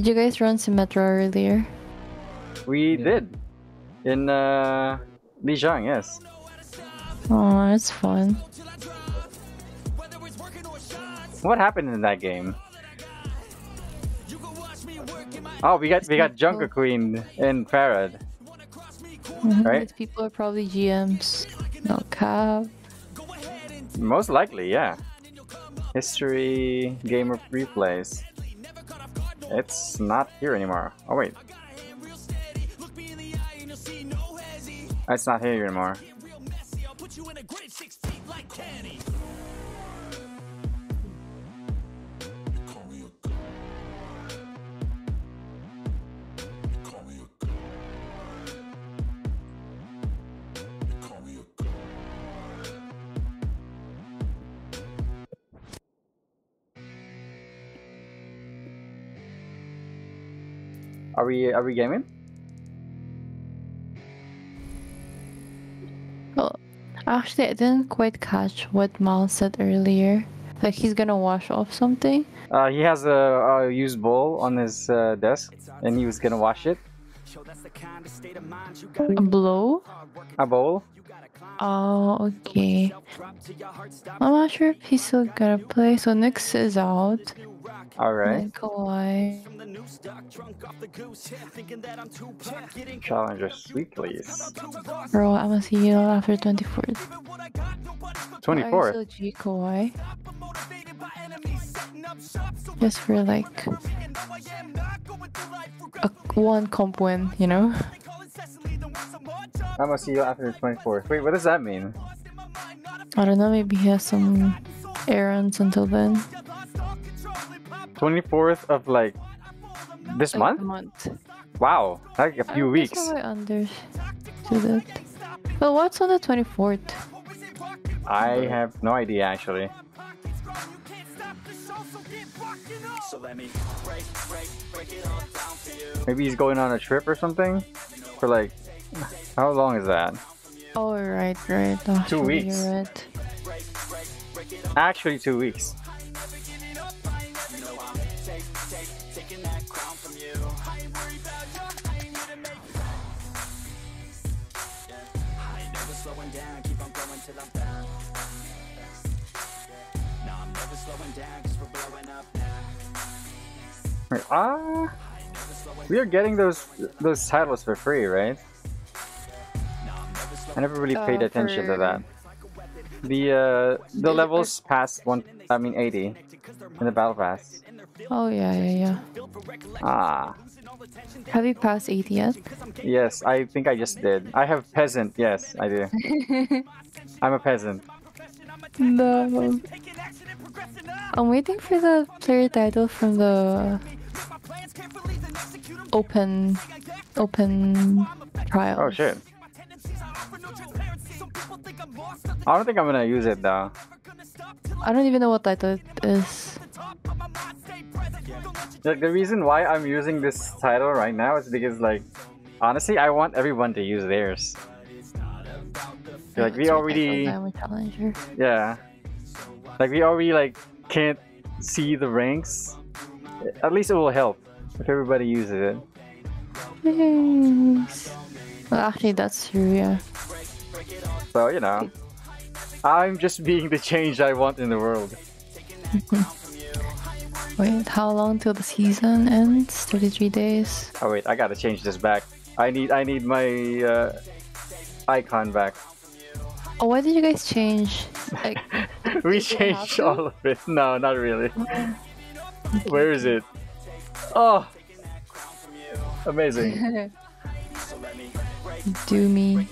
Did you guys run Symmetra earlier? We did. In Lijiang, yes. Oh, that's fun. What happened in that game? Oh, we got Junker Queen in Parad. Mm-hmm. Right? These people are probably GMs. No cap. Most likely, yeah. History, game of replays. It's not here anymore. Oh wait. It's not here anymore. Are we gaming? Well, actually, I didn't quite catch what Mal said earlier. Like he's gonna wash off something. He has a used bowl on his desk, and he was gonna wash it. A blow? A bowl? Oh, okay. I'm not sure if he's still gonna play. So Nyx is out. Alright. Kawaii. Challenger sweep, please. Bro, I'm gonna see you after 24th. 24th? So G Kawaii. Just for like one comp win, you know? I'm gonna see you after the 24th. Wait, what does that mean? I don't know, maybe he has some errands until then. 24th of like this month? Month. Wow, like a few weeks. Well, what's on the 24th? I have no idea actually. Maybe he's going on a trip or something? For like, how long is that? Oh, right. Oh, 2 weeks. Right. Actually, 2 weeks. We are getting those titles for free, right? I never really paid attention to that. The levels past 80 in the battle pass. Oh yeah. Ah. Have you passed 80 yet? Yes, I think I just did. I have peasant. Yes, I do. I'm a peasant. No. I'm waiting for the player title from the open trial. Oh shit. I don't think I'm gonna use it though. I don't even know what title it is. Like the reason why I'm using this title right now is because like honestly I want everyone to use theirs. Like we already like can't see the ranks. At least it will help if everybody uses it. Thanks. Well, actually, that's true, yeah. So, you know, I'm just being the change I want in the world. Wait, how long till the season ends? 33 days? Oh, wait, I gotta change this back. I need my icon back. Oh, why did you guys change? Like, we changed all of it. No, not really. Okay. Where is it? Oh! Amazing. Do me.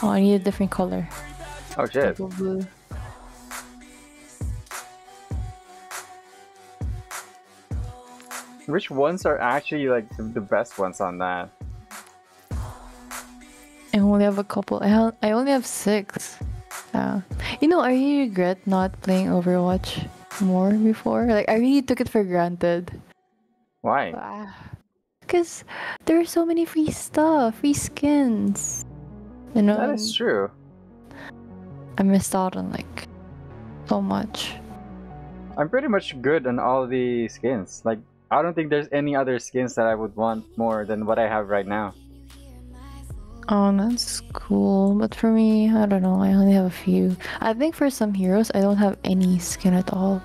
Oh, I need a different color. Oh, shit. Blue. Which ones are actually like the best ones on that? I only have a couple. I only have 6. You know, I really regret not playing Overwatch more before. Like, I really took it for granted. Why? Because there are so many free stuff, free skins. You know? That is true. I missed out on, like, so much. I'm pretty much good on all the skins. Like, I don't think there's any other skins that I would want more than what I have right now. Oh, that's cool. But for me, I don't know. I only have a few. I think for some heroes, I don't have any skin at all.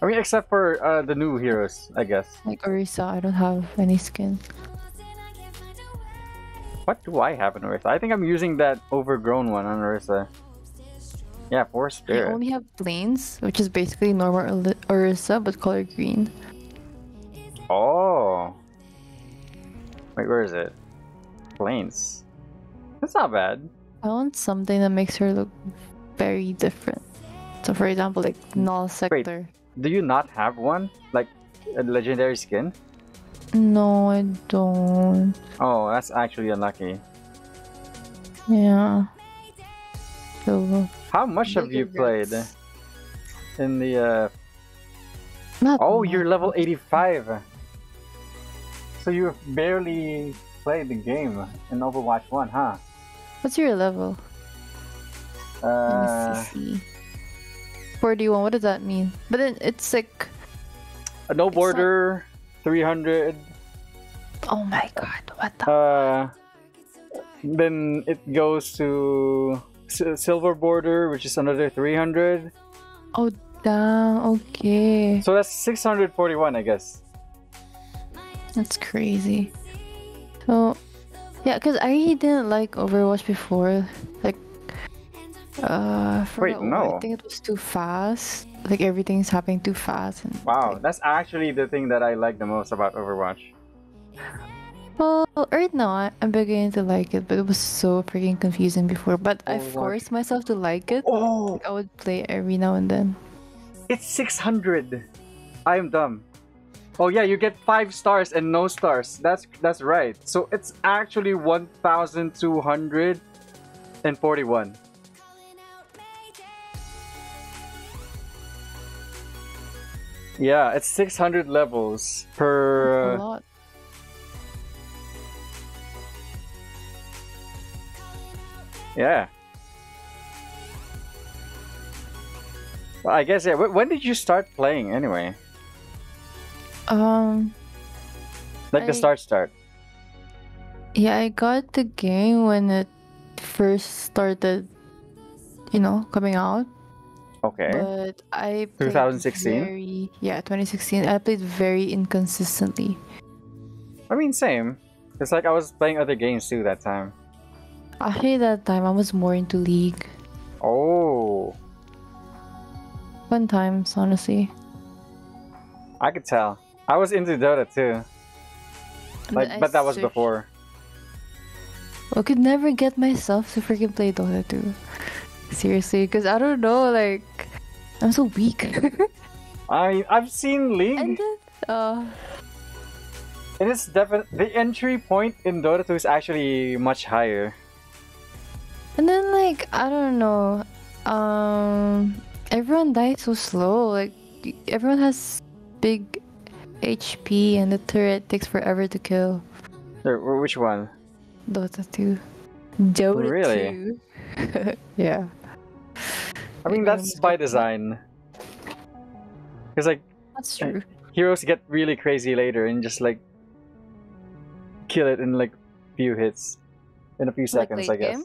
I mean, except for the new heroes, I guess. Like Orisa, I don't have any skin. What do I have in Orisa? I think I'm using that overgrown one on Orisa. Yeah, Force Spirit. I only have Plains, which is basically normal Orisa, but color green. Oh. Wait, where is it? Plains. That's not bad. I want something that makes her look very different. So for example, like Null Sector. Wait, do you not have one? Like a legendary skin? No, I don't. Oh, that's actually unlucky. Yeah. So, how much have you played in the Oh, you're level 85. So you've barely played the game in Overwatch 1, huh? What's your level? Let me see. 41, what does that mean? But then it's like no border, not... 300. Oh my god, what the then it goes to silver border, which is another 300. Oh damn, okay. So that's 641, I guess. That's crazy. So yeah, because I didn't like Overwatch before. Like wait, no. I think it was too fast. Like everything's happening too fast. And, wow, like, that's actually the thing that I like the most about Overwatch. Well, right now I'm beginning to like it, but it was so freaking confusing before. But I forced myself to like it. Oh, like, I would play every now and then. It's 600. I am dumb. Oh yeah, you get 5 stars and no stars. That's right. So it's actually 1,241. Yeah, it's 600 levels per. That's a lot. Yeah. Well, I guess, yeah. When did you start playing anyway? Like the start. Yeah, I got the game when it first started, you know, coming out. Okay. But I 2016? Yeah, 2016. I played very inconsistently. I mean, same. It's like I was playing other games too that time. Actually, that time I was more into League. Oh. Fun times, honestly. I could tell. I was into Dota too. Like, but that was before. I could never get myself to freaking play Dota 2. Seriously, because I don't know, like, I'm so weak. I've seen League. And then, it is definitely the entry point in Dota 2 is actually much higher. And then, like, I don't know, everyone dies so slow. Like, everyone has big HP, and the turret takes forever to kill. Which one? Dota 2. Dota 2. Really? Yeah. I mean, that's by design. Because, like, that's true. Heroes get really crazy later and just, like, kill it in, like, few hits. In a few seconds, like I guess. Game?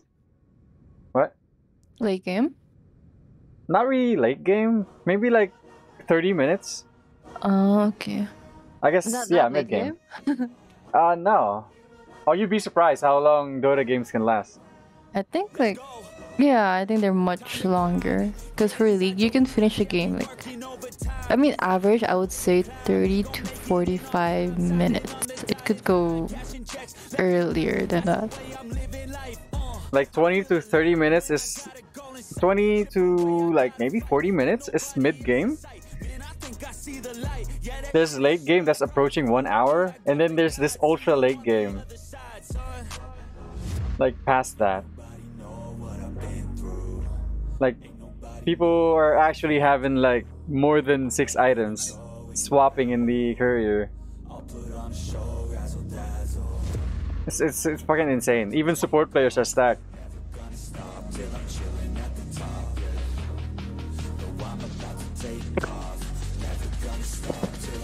What? Late game? Not really late game. Maybe, like, 30 minutes. Oh, okay. I guess, yeah, mid-game. No. Oh, you'd be surprised how long Dota games can last. I think, like, yeah, I think they're much longer. Because for League, you can finish a game, like, I mean, average, I would say 30 to 45 minutes. It could go earlier than that. Like, 20 to 30 minutes is... 20 to, like, maybe 40 minutes is mid-game. There's late game that's approaching 1 hour, and then there's this ultra late game. Like past that. Like people are actually having like more than 6 items swapping in the courier. It's fucking insane. Even support players are stacked.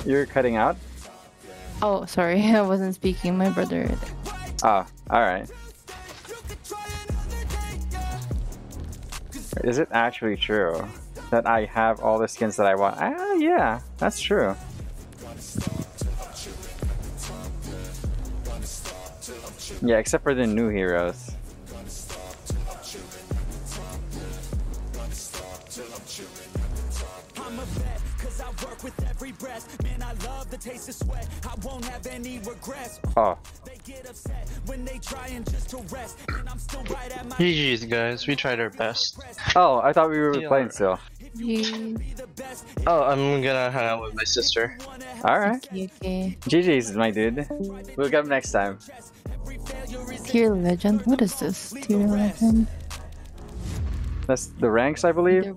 You're cutting out? Oh, sorry. I wasn't speaking. My brother. Ah, all right. Is it actually true that I have all the skins that I want? Ah, yeah, that's true. Yeah, except for the new heroes. Oh. GG's, guys, we tried our best. Oh, I thought we were playing still. Oh, I'm gonna hang out with my sister. Alright. Okay. GG's, my dude. We'll get up next time. Tier Legend? What is this? Tier Legend? That's the ranks, I believe.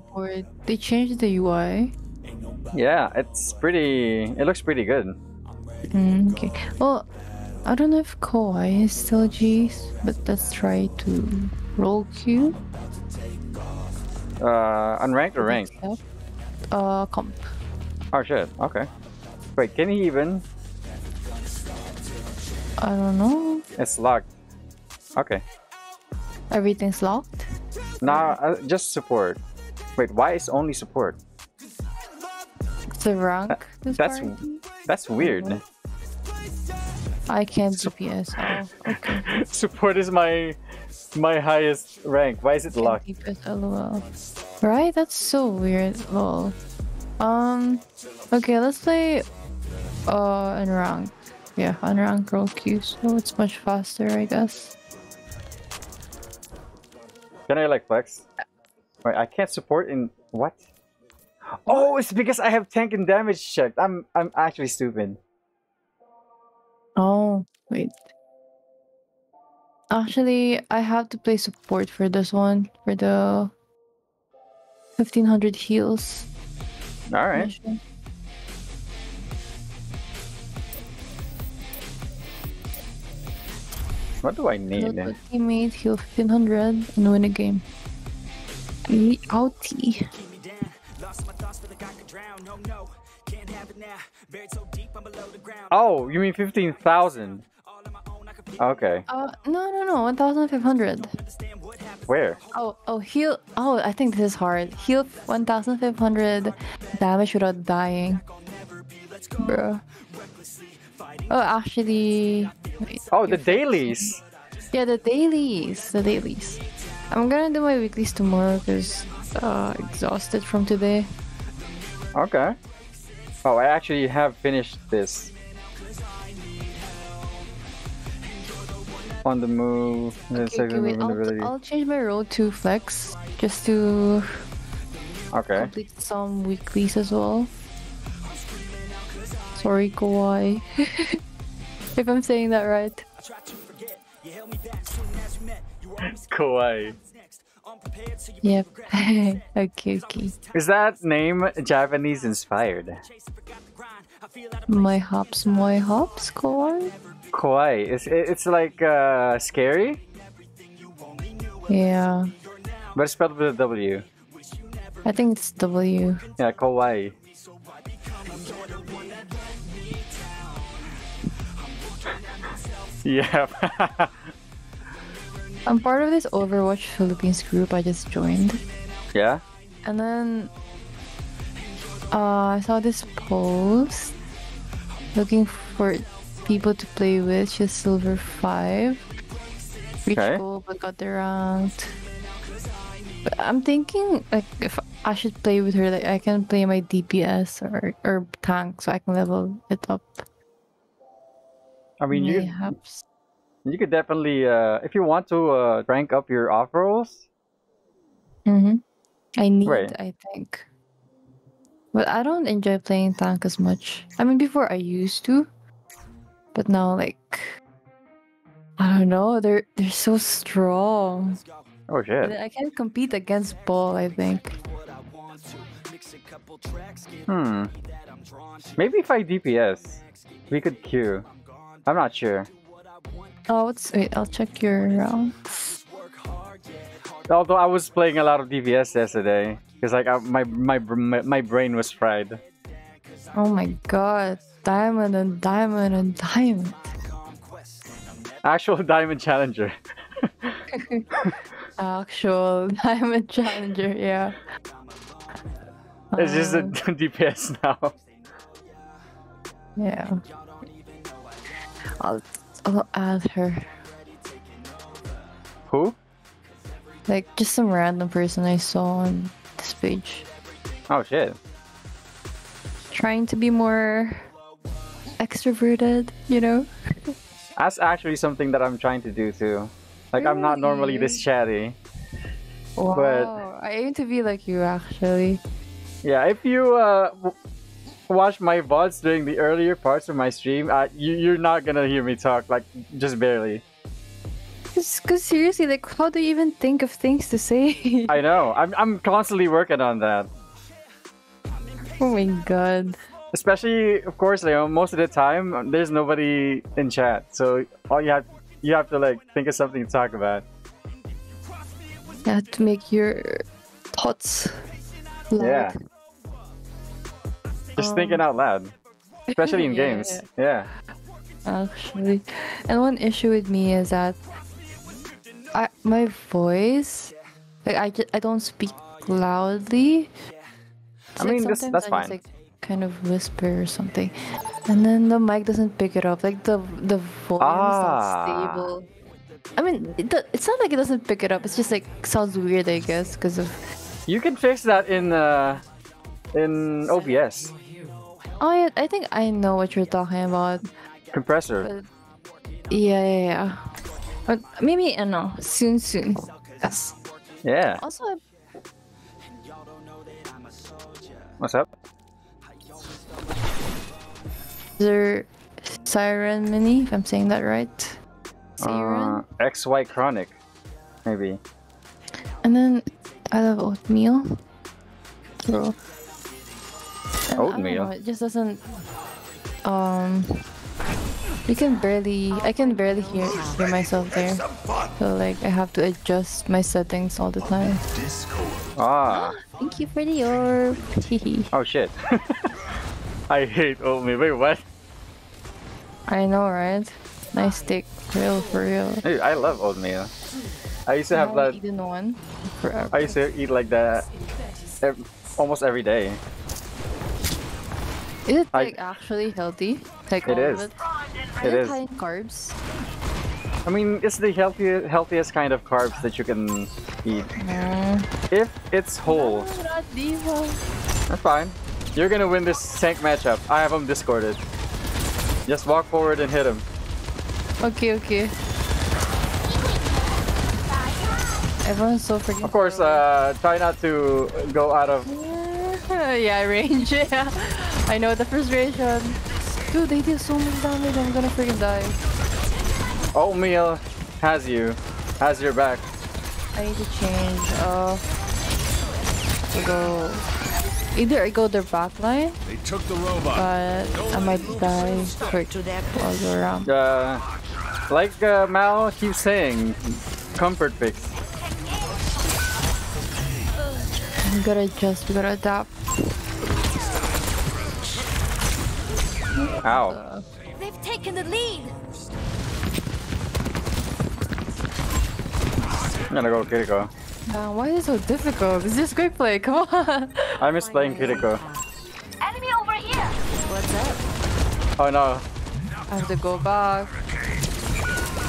They changed the UI. Yeah, it's pretty... It looks pretty good. Okay. Well, I don't know if Kawaii is still G's, but let's try to roll Q. Unranked or ranked? Comp. Oh shit, okay. Wait, can he even? I don't know. It's locked. Okay. Everything's locked? Nah, just support. Wait, why is only support? It's a rank. That's weird. I can't DPS. Oh, okay. Support is my highest rank. Why is it locked? DPS, LOL. Right? That's so weird. Lol. Okay, let's play unranked. Yeah, unranked roll Q, so it's much faster, I guess. Can I like flex? Wait, I can't support in what? Oh, it's because I have tank and damage checked. I'm actually stupid. Oh, wait. Actually, I have to play support for this one. For the... 1500 heals. Alright. What do I need? Local teammate, heal 1500 and win a game. Outie. Oh, you mean 15,000? Okay. No, 1,500. Where? Oh, heal. Oh, I think this is hard. Heal 1,500 damage without dying. Bro. Oh, actually. Wait, oh, the dailies. Yeah, the dailies. The dailies. I'm gonna do my weeklies tomorrow because exhausted from today. Okay. Oh, I actually have finished this. On the move. I'll change my role to flex just to complete some weeklies as well. Sorry, Kawaii. If I'm saying that right. Kawaii. Yep. Okay. Is that name Japanese inspired? My hops, Kawaii? Kawaii. It's like scary? Yeah. But it's spelled with a W. I think it's W. Yeah, Kawaii. Yeah. I'm part of this Overwatch Philippines group I just joined. Yeah? And then... I saw this post looking for people to play with. She's Silver 5. Reach gold but got the ranked. But I'm thinking like if I should play with her, like I can play my DPS or tank so I can level it up. I mean, you could definitely, if you want to rank up your off rolls. I need, I think. But I don't enjoy playing tank as much. I mean, before I used to. But now, like... I don't know, they're so strong. Oh, shit. I can't compete against ball, I think. Maybe if I DPS, we could queue. I'm not sure. Oh, wait, I'll check your rounds. Although I was playing a lot of DPS yesterday, because like my brain was fried. Oh my god. Diamond and diamond and diamond. Actual diamond challenger. Actual diamond challenger, yeah. It's just a DPS now. Yeah. I'll add her. Who? Like, just some random person I saw on this page. Oh shit. Trying to be more extroverted, you know? That's actually something that I'm trying to do too. Like, really? I'm not normally this chatty. Wow, but I aim to be like you actually. Yeah, if you watch my VODs during the earlier parts of my stream, you're not gonna hear me talk, like, just barely. Because seriously, like, how do you even think of things to say? I know, I'm constantly working on that. Oh my god. Especially, of course, like, most of the time, there's nobody in chat. So all you have to, like, think of something to talk about. You have to make your thoughts loud. Yeah. Just thinking out loud. Especially in games. Yeah. Actually. And one issue with me is that my voice, like, I don't speak loudly. I mean, like, that's fine. Just, like, kind of whisper or something, and then the mic doesn't pick it up. Like the volume is not stable. I mean, it's not like it doesn't pick it up. It's just like sounds weird, I guess, because of. You can fix that in OBS. Oh yeah, I think I know what you're talking about. Compressor. But yeah. But maybe I know soon. Yes. Yeah. Also. What's up? Is there Siren Mini, if I'm saying that right? Siren? XY Chronic, maybe. And then I love Oatmeal. So, Oatmeal? Know, it just doesn't. I can barely hear myself there. So, like, I have to adjust my settings all the time. Ah. Thank you for the orb. Oh shit. I hate Oatmeal. Wait, what? I know, right? Nice stick. Real, for real. Dude, I love Oatmeal. I used to have that. Eaten one forever. I used to eat like that almost every day. Is it like actually healthy? Like, it is. Is it high in carbs? I mean, it's the healthiest kind of carbs that you can eat. If it's whole. No, not D.Va. That's fine. You're gonna win this tank matchup. I have him discorded. Just walk forward and hit him. Okay. Everyone's so freaking. Of course, try not to go out of. Yeah, range. Yeah, I know the frustration. Dude, they did so much damage. I'm gonna freaking die. Oatmeal has your back. I need to change. Either I go their back line, they took the robot, but I might die hurt all the way around. Like Mal keeps saying, comfort picks. We gotta adjust, we gotta adapt. Ow. They've taken the lead! I'm gonna go Kiriko. Why is it so difficult? It's just quick play, come on! I miss playing Kiriko. Enemy over here! What's up? Oh no. I have to go back.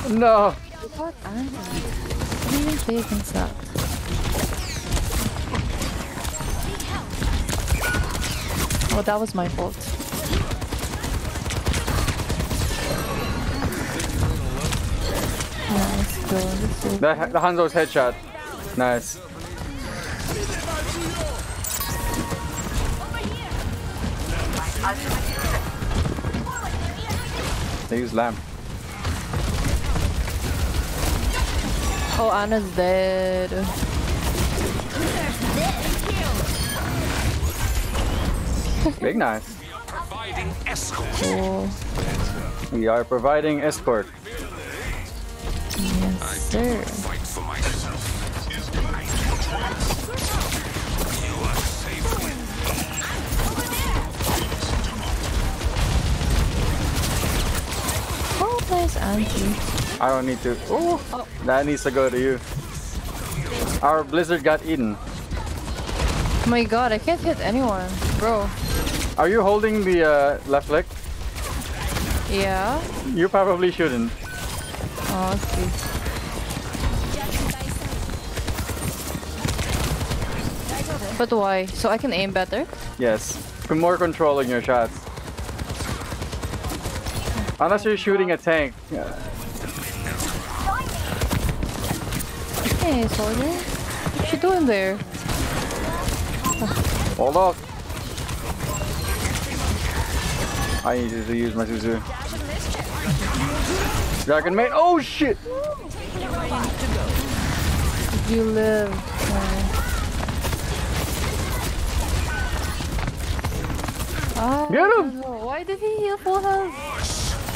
No! What? Ana? I didn't even play against that. Well, that was my fault. Nice, good. The Hanzo's headshot. Nice. They use lamp. Oh, Ana's dead. Big knife. Cool. We are providing escort. Yes, sir. I don't need to. Ooh, oh, that needs to go to you. Our Blizzard got eaten. Oh my god, I can't hit anyone, bro. Are you holding the left leg? Yeah. You probably shouldn't. Oh, let's see. But why? So I can aim better? Yes. More control in your shots. Unless you're shooting a tank. Yeah. Hey, soldier. What you doing there? Hold up. I needed to use my Suzu. Dragon Maid. Oh shit! You live. Get him! Why did he heal full health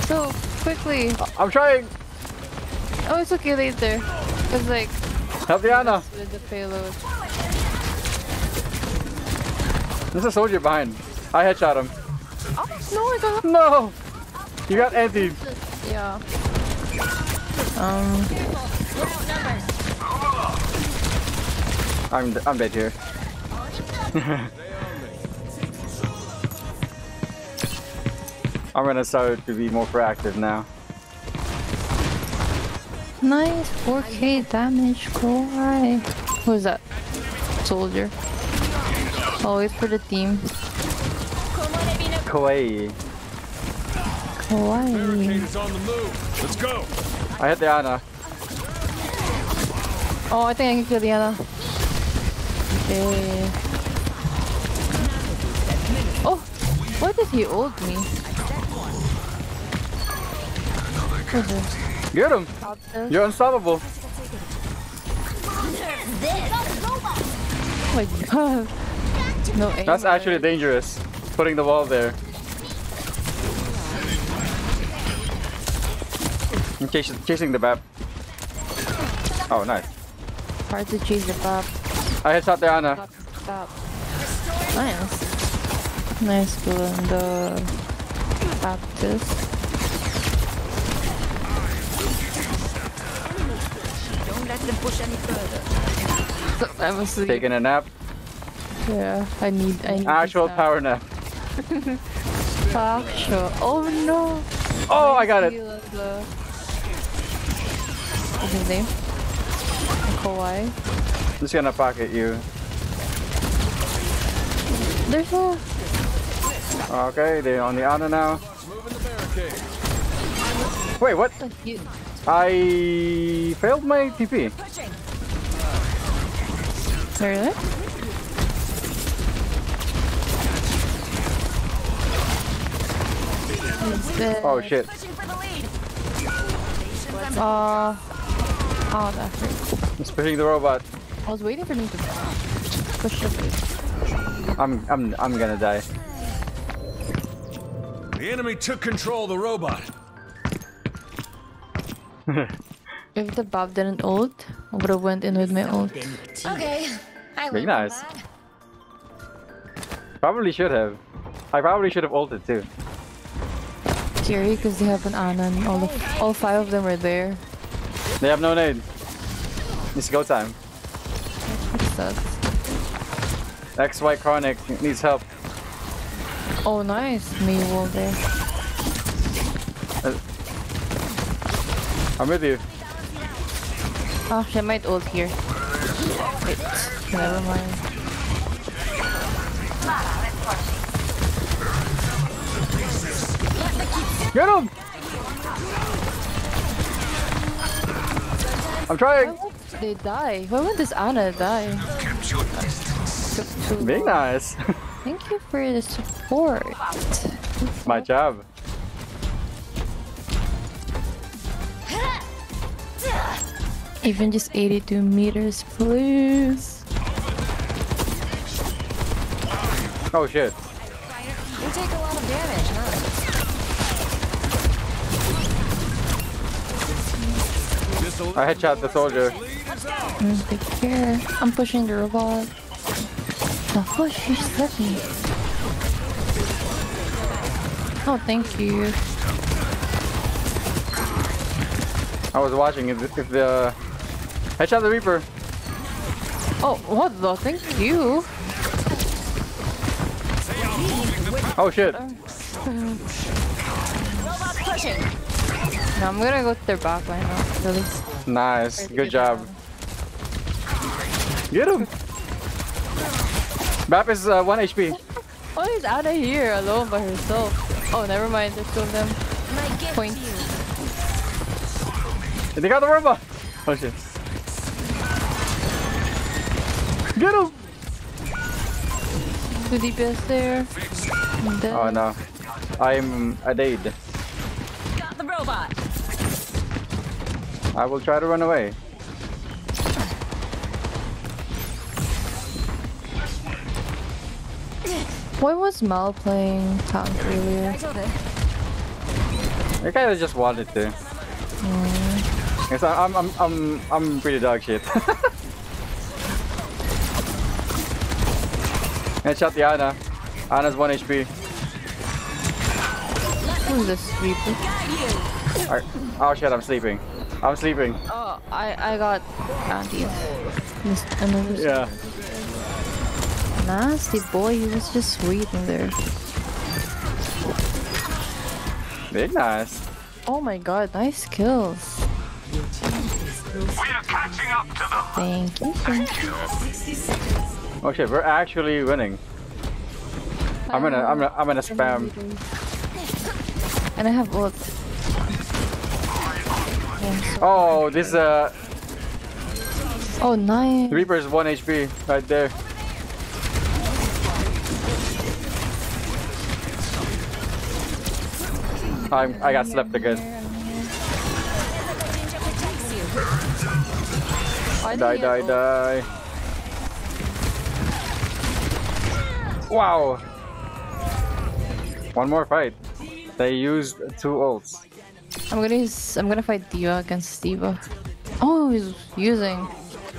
so quickly? I'm trying! Oh, it's okay later. Because, like, help the Ana with the payload. There's a soldier behind. I headshot him. Oh, no, I got him. No! You got anti. Yeah. I'm dead here. I'm gonna start to be more proactive now. Nice 4k damage, cool. Right. Who is that? Soldier. Always for the team. Kawaii. Kawaii. Let's go. I hit the Ana. Oh, I think I can kill the Ana. Okay. Oh, why did he ult me? Get him! You're unstoppable! Oh my god! No aim. That's actually dangerous, putting the wall there. I'm chasing the Bap. Oh, nice. Hard to chase the Bap. I headshot the Ana. Nice. Nice doing the Baptist. Push any further. I was asleep. Taking a nap. Yeah, I need actual power nap. Actual. Oh no. Oh, I got it. What's his name? Kawaii. I'm just gonna pocket you. There's a. Okay, they're on the honor now. Wait, what? I failed my TP. Really? Oh shit. Oh, that hurt. I'm pushing the robot. I was waiting for him to push the face. I'm gonna die. The enemy took control of the robot. If the Bob didn't ult, I would have went in with my ult. Okay, I went nice. Probably should have. I probably should have ulted too. Jerry, because they have an Ana and all five of them are there. They have no nade. It's go time. That sucks. XY Chronic needs help. Oh nice, me wall there. I'm with you. Oh, she might ult here. Wait, never mind. Get him! I'm trying! Why won't they die? Why won't this Ana die? Being nice. Thank you for the support. My job. Even just 82 meters, please. Oh shit. You take a lot of damage, huh? I headshot the soldier. Take care. I'm pushing the robot. Now push, you're slipping. Oh, thank you. I was watching if the... I shot the Reaper. Oh, what the? Thank you. Oh shit. No, I'm gonna go to their back line now. Nice. Good job. Get him! Bap is 1 HP. Oh, he's out of here alone by herself. Oh, never mind. There's two of them. Point. And they got the robot! Oh shit. Get him! Two DPS there. Oh no. I'm a dead. Got the robot. I will try to run away. Why was Mal playing tank earlier? I kinda just wanted to. Mm. Yes, I'm pretty dog shit. Headshot the Ana. Ana's 1 HP. Who's this sleeping? Oh shit, I'm sleeping. I'm sleeping. Oh, I got Andy. Yeah. Nasty boy, he was just waiting there. Big nice. Oh my god, nice kills. We are catching up to them. Thank you. Okay, we're actually winning. I'm gonna spam. And I have ult. Oh, this Oh, nice. Reaper's 1 HP right there. I got slept again. Die. Wow. One more fight. They used 2 ults. I'm gonna fight D.Va against D.Va. Oh, he's using.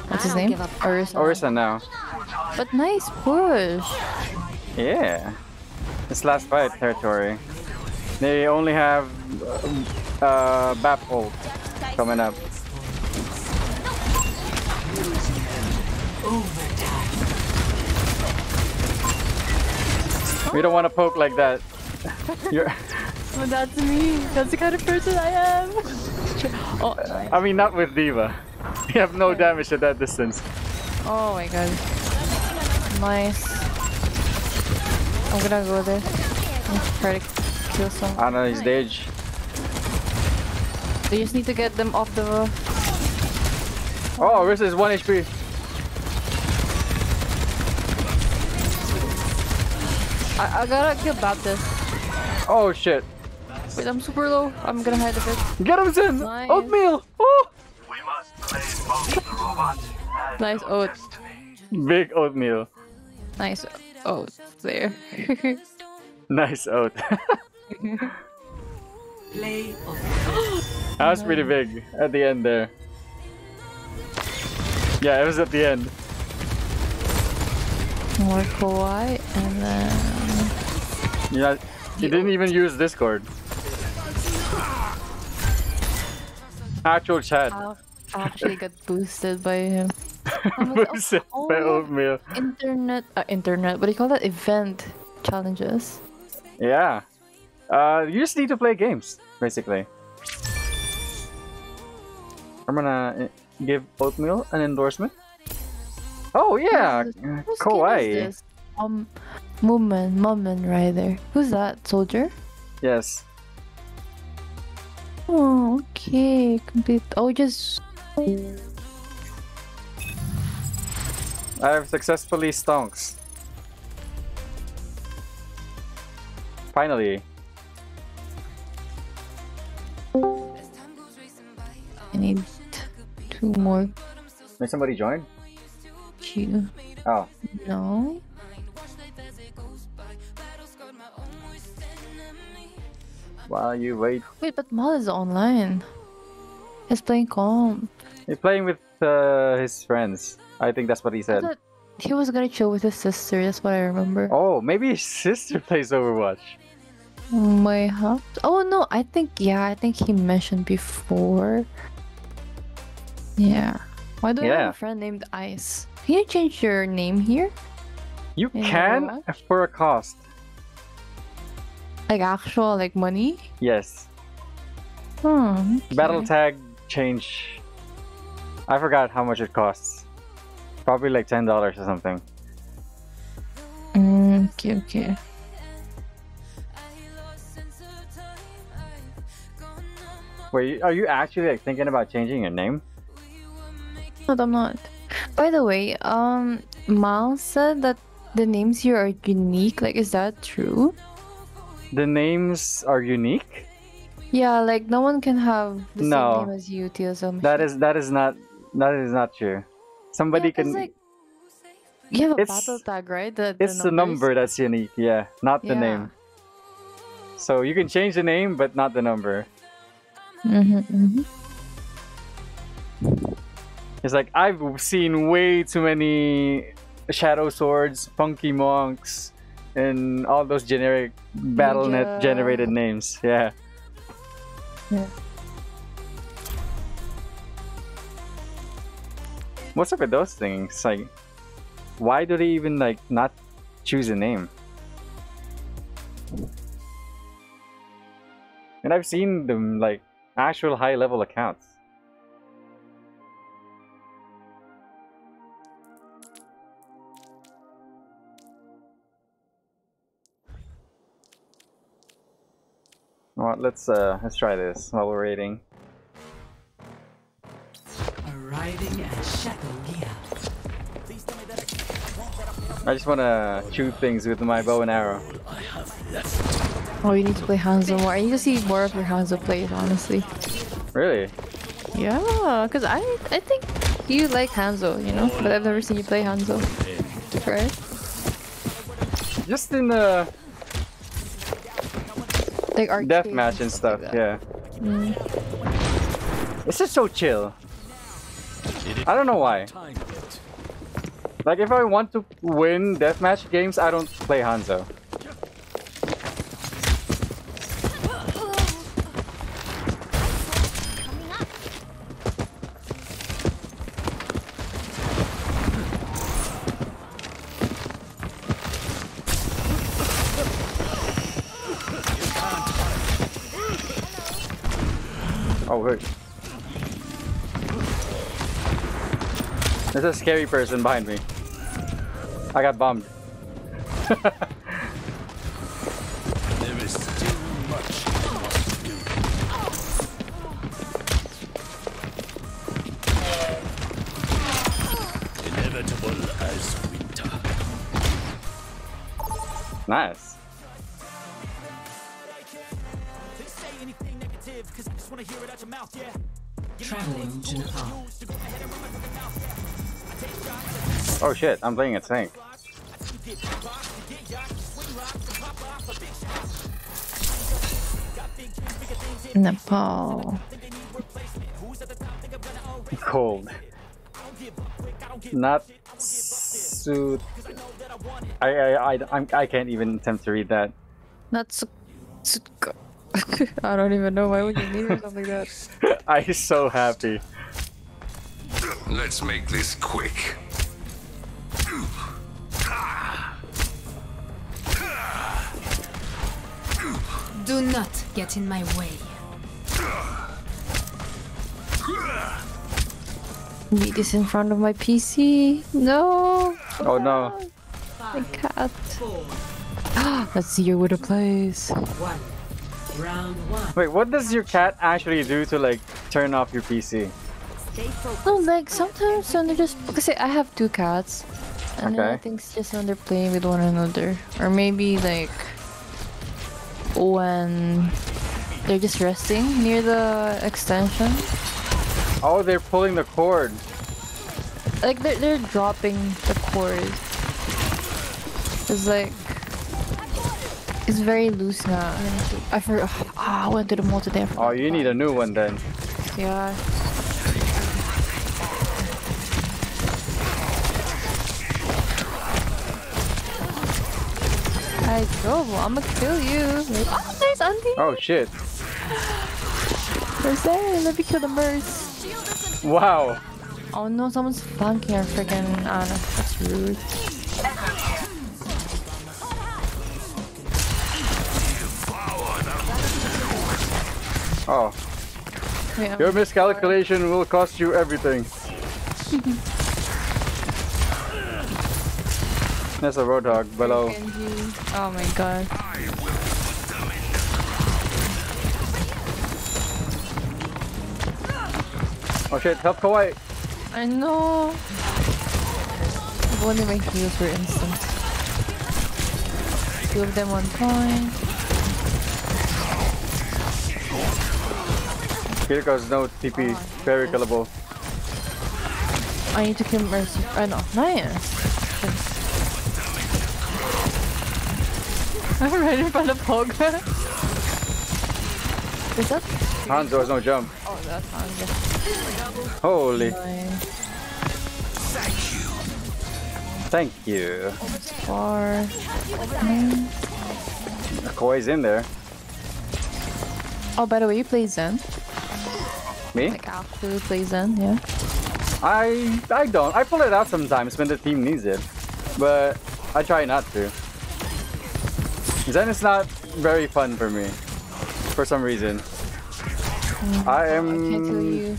What's his name? Orisa now. But nice push. Yeah. It's last fight territory. They only have Bap ult coming up. We don't want to poke like that. Well, that's me. That's the kind of person I am. Oh. I mean, not with D.Va. You have no damage at that distance. Oh my god. Nice. I'm gonna go there. Try to kill some. Ana is dead. They just need to get them off the... Oh, Orisa is 1 HP. I gotta kill Baptist. Oh shit. Wait, I'm super low. I'm gonna hide a bit. Get him, Zen! Nice. Oatmeal! Oh! We must play both the robot and nice oat. Big oatmeal. Nice oat there. Nice oat. That was pretty big at the end there. Yeah, it was at the end. More Kawaii and then... Yeah, you didn't even use Discord. Actual chat. I actually got boosted by him. Boosted by Oatmeal. Internet, what do you call that? Event challenges. Yeah. You just need to play games, basically. I'm gonna give Oatmeal an endorsement. Oh yeah, Kawaii. Moment right there. Who's that? Soldier? Yes. Oh, okay. Complete. Oh, just... I have successfully stonks. Finally. I need 2 more. Did somebody join? You. Oh. No. While you wait. Wait, but Mal is online. He's playing comp. He's playing with his friends. I think that's what he said. He was gonna chill with his sister. That's what I remember. Oh, maybe his sister plays Overwatch. Might have. Oh no, I think he mentioned before. Yeah. Why do you have a friend named Ice? Can you change your name here? You can for a cost. Like actual, like money? Yes. Oh, okay. Battle tag change. I forgot how much it costs. Probably like $10 or something. Okay, okay. Wait, are you actually like thinking about changing your name? No, I'm not. By the way, Mal said that the names here are unique. Like, is that true? The names are unique? Yeah, like no one can have the same name as you, TeoZoM. That is not true. Somebody can. Like, you have a battle tag, right? It's the number that's unique. Yeah, not the name. So you can change the name, but not the number. Mm-hmm, mm-hmm. It's like I've seen way too many shadow swords, funky monks, and all those generic BattleNet generated names. Yeah. Yeah. What's up with those things? Like, why do they even like not choose a name? And I've seen them like actual high-level accounts. Well, let's try this while we're waiting. Arriving at Shadow Gear. Please tell me that I just wanna shoot things with my bow and arrow. Oh, you need to play Hanzo more. I need to see more of your Hanzo plays, honestly. Really? Yeah, because I think you like Hanzo, you know? But I've never seen you play Hanzo. Right? Just in the... like deathmatch and stuff, like yeah. Mm. It's just so chill. I don't know why. Like, if I want to win deathmatch games, I don't play Hanzo. There's a scary person behind me. I got bombed. There is too much you must do. Inevitable as winter. Nice. Traveling to Nepal. Oh shit, I'm playing a tank. Nepal. Cold. Not suit. I can't even attempt to read that. Not so. I don't even know, why would you need or something like that? I'm so happy. Let's make this quick. Do not get in my way. Meat is in front of my PC. No. Oh no. I can't. Let's see your widow plays. Round 1. Wait, what does your cat actually do to like turn off your PC? No, like sometimes when they're just because I have 2 cats, and I think it's just when they're playing with one another, or maybe like when they're just resting near the extension. Oh, they're pulling the cord. Like they're dropping the cord. It's like. It's very loose now. I forgot. Oh, I went to the mall today. Oh, you need a new one then. Yeah. I drove. I'm gonna kill you. Oh, there's Auntie. Oh shit. There's there. Let me kill the mercs. Wow. Oh no, someone's flanking her freaking Ana. That's rude. Oh. Yeah. Your miscalculation will cost you everything. There's a Roadhog below. Oh my god. Oh shit, help Kawaii! I know! If only my heals were instant. Two of them on point. Kiriko's no TP, oh, very killable. I need to kill Mercy. I know, nice! I'm right in front of Poga. Is that? Hanzo has no jump. Oh, that's Hanzo. Holy. Thank you. Far. Koi's in there. Oh, by the way, you play Zen? Me? Like, actually play Zen, yeah. I don't. I pull it out sometimes when the team needs it. But I try not to. Zen is not very fun for me. For some reason. I am. I can't kill you.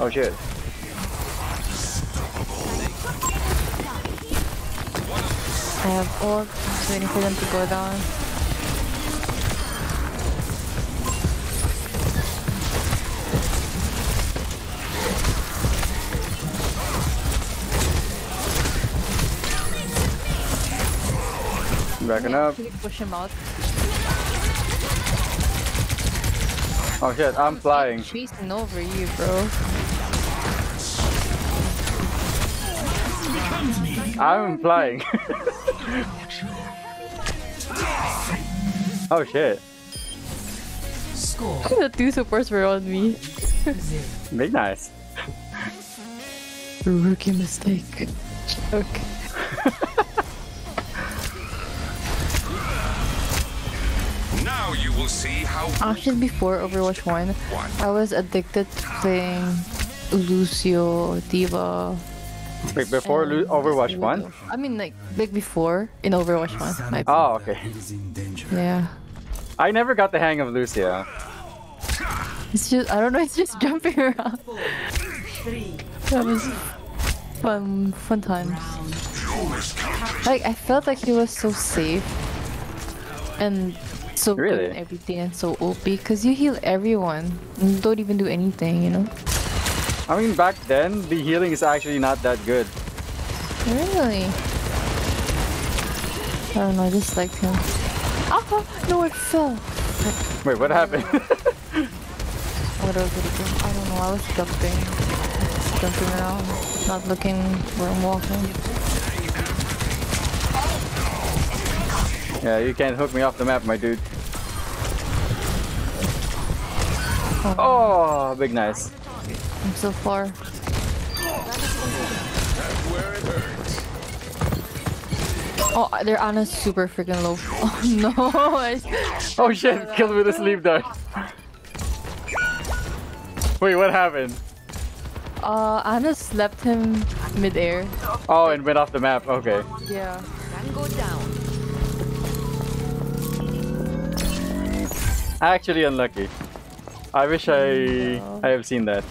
Oh shit. I have ult, just waiting for them to go down. Backing up. Can you push him out? Oh shit, I'm flying. Chasing over you, bro. I'm flying. Oh shit. The two supports were on me. Big nice. Rookie mistake. Okay. Now you will see how. Actually, before Overwatch 1, I was addicted to playing Lucio, D.Va. Wait, before Overwatch 1? I mean, like before in Overwatch 1. My oh, okay. Yeah. I never got the hang of Lucio. It's just, I don't know, it's just jumping around. That was fun times. Like, I felt like he was so safe. And so really? Good and everything, and so OP, because you heal everyone. You don't even do anything, you know? I mean, back then, the healing is actually not that good. Really? I don't know, I just liked him. Oh, no, it fell! Wait, what happened? What was it again? I don't know, I was jumping. Just jumping around, not looking where I'm walking. Yeah, you can't hook me off the map, my dude. Oh, big nice. I'm so far. Oh, their Ana's super freaking low. Oh no! Oh shit! Killed with a sleep dart. Wait, what happened? Ana slapped him midair. Oh, and went off the map. Okay. Yeah. Can go down. Actually unlucky. I wish I have seen that.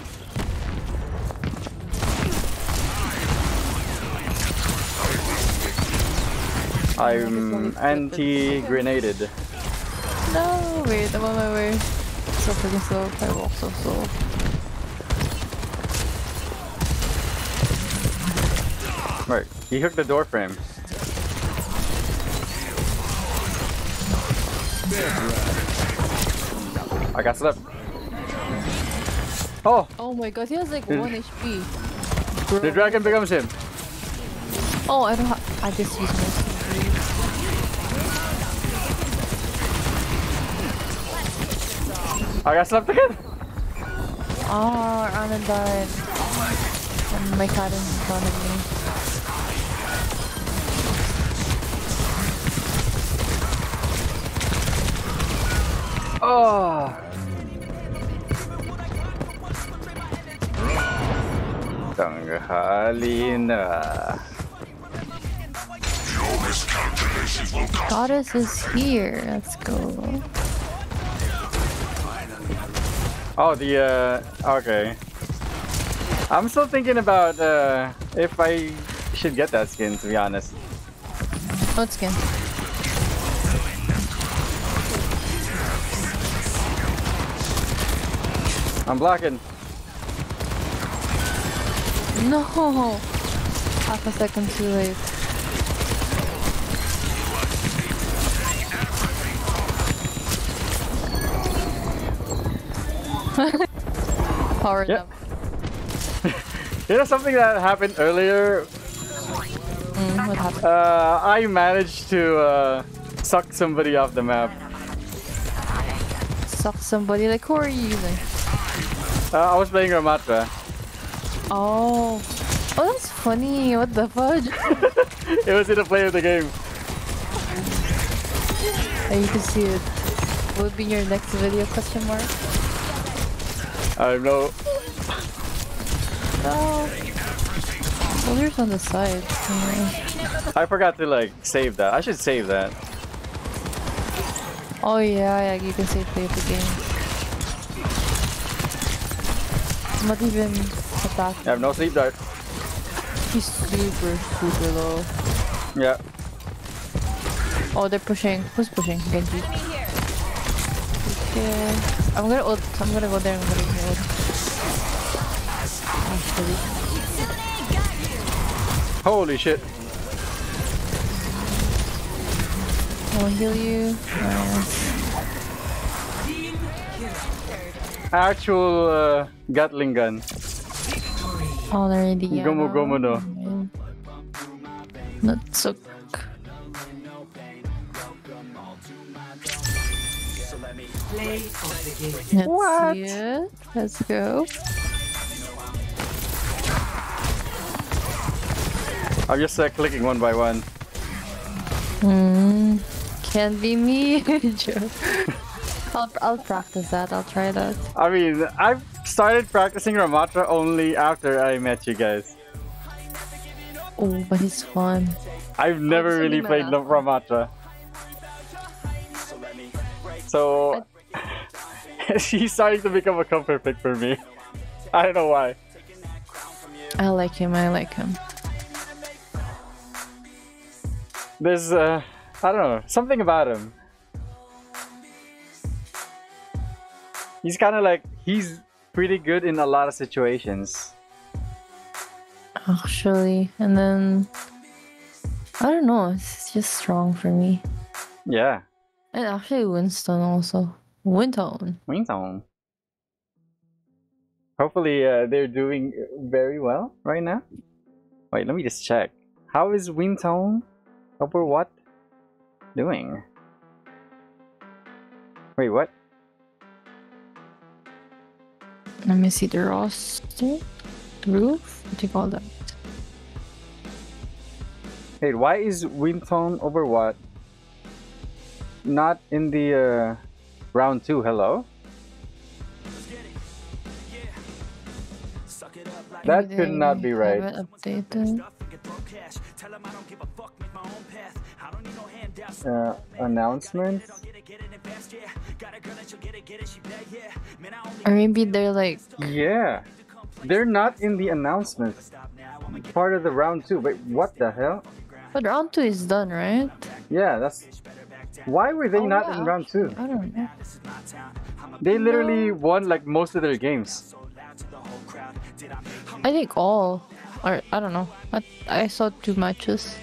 I'm anti-grenaded. No, wait, I'm on my way. So freaking slow, I walk so slow. Right, he hooked the door frame. I got slept. Oh! Oh my god, he has like 1 HP. Bro. The dragon becomes him. Oh, I don't have. I just used my. I got slept again! Oh, Ana died. And my cat is in front of me. Oh. Tanghali na. Goddess is here. Let's go. Oh, the okay. I'm still thinking about if I should get that skin, to be honest. What skin? I'm blocking. No! Half a second too late. Powered up. You know something that happened earlier? What happened? I managed to suck somebody off the map. Suck somebody? Like, who are you using? I was playing Ramattra. Oh. Oh, that's funny. What the fudge? It was in the play of the game. And you can see it. What would be your next video, question mark? I don't know. No. Soldier's on the side. I forgot to, like, save that. I should save that. Oh, yeah, yeah, you can save play of the game. I'm not even attacking. I have no sleep dart. He's super, super low. Yeah. Oh, they're pushing. Who's pushing? Genji. Okay. I'm gonna ult. I'm gonna go there and I'm gonna ult. Actually. Holy shit. I wanna heal you. Actual Gatling gun. Already. Gomu gomu no. Let's look. Let's see it. Let's go. I'm just clicking one by one. Can't be me, Joe. I'll practice that. I'll try that. I mean, I've started practicing Ramattra only after I met you guys. Oh, but it's fun. I've never really played Ramattra. So, she's starting to become a comfort pick for me. I don't know why. I like him. I like him. There's, I don't know, something about him. He's kind of like, he's pretty good in a lot of situations. Actually, and then, I don't know, it's just strong for me. Yeah. And actually Winston also. Winston. Hopefully they're doing very well right now. Wait, let me just check. How is Winston Overwatch doing? Wait, what? Let me see the roster. The roof? What do you call that? Hey, why is Winston Overwatch not in the round 2? Hello? That could not be right. Announcement? Or maybe they're like... Yeah. They're not in the announcement. Part of the round 2. Wait, what the hell? But round 2 is done, right? Yeah, that's... Why were they not in round 2? I don't know. They literally won like most of their games. I think all. Or I don't know. I saw 2 matches.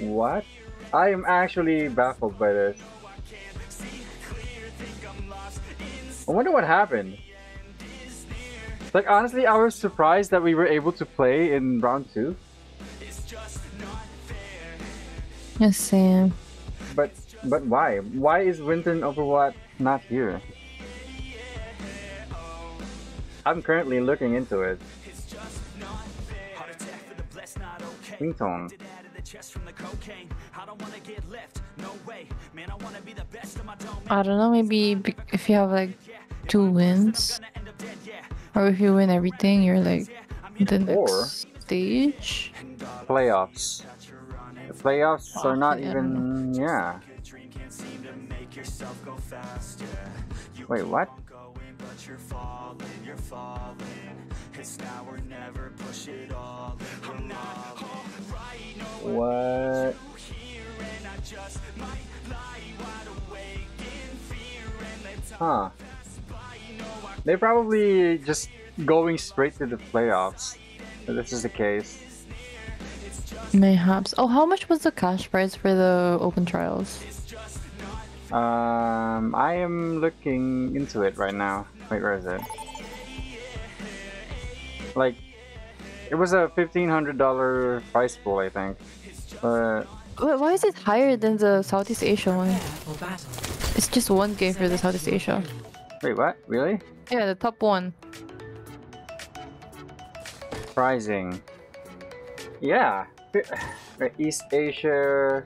What? I am actually baffled by this. I wonder what happened. Like honestly, I was surprised that we were able to play in round 2. Yes, Sam. But why? Why is Winston Overwatch not here? I'm currently looking into it. Winston. I don't know. Maybe if you have like 2 wins. Or if you win everything, you're like the next stage. Playoffs. The playoffs are not even. Yeah. Wait, what? What? Huh. They're probably just going straight to the playoffs. If this is the case. Mayhaps. Oh, how much was the cash prize for the open trials? I am looking into it right now. Wait, where is it? Like, it was a $1,500 prize pool, I think. But why is it higher than the Southeast Asia one? It's just 1K for the Southeast Asia. Wait, what? Really? Yeah, the top one. Pricing. Yeah. East Asia.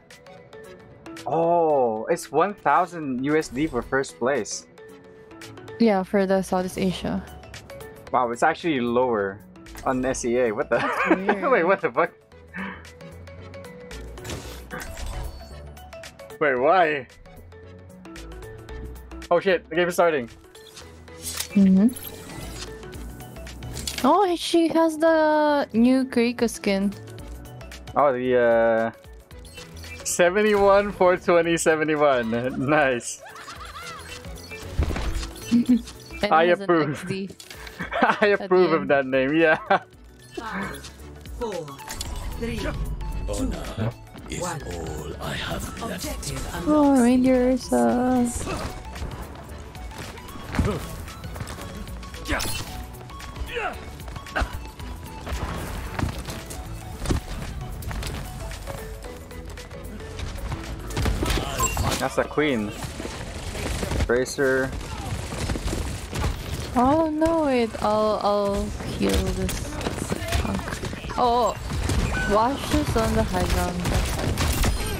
Oh, it's 1,000 USD for first place. Yeah, for the Southeast Asia. Wow, it's actually lower on SEA. What the? Wait, what the fuck? Wait, why? Oh shit, the game is starting. Mm-hmm. Oh, she has the new Kiriko skin. Oh, the 71 420 71. Nice. I approve. I approve of that name. Yeah. 5, 4, 3. Honor is all I have left. Oh, Rangers. That's a queen. Bracer. Oh no! Wait, I'll heal this punk. Oh, Wash is on the high ground.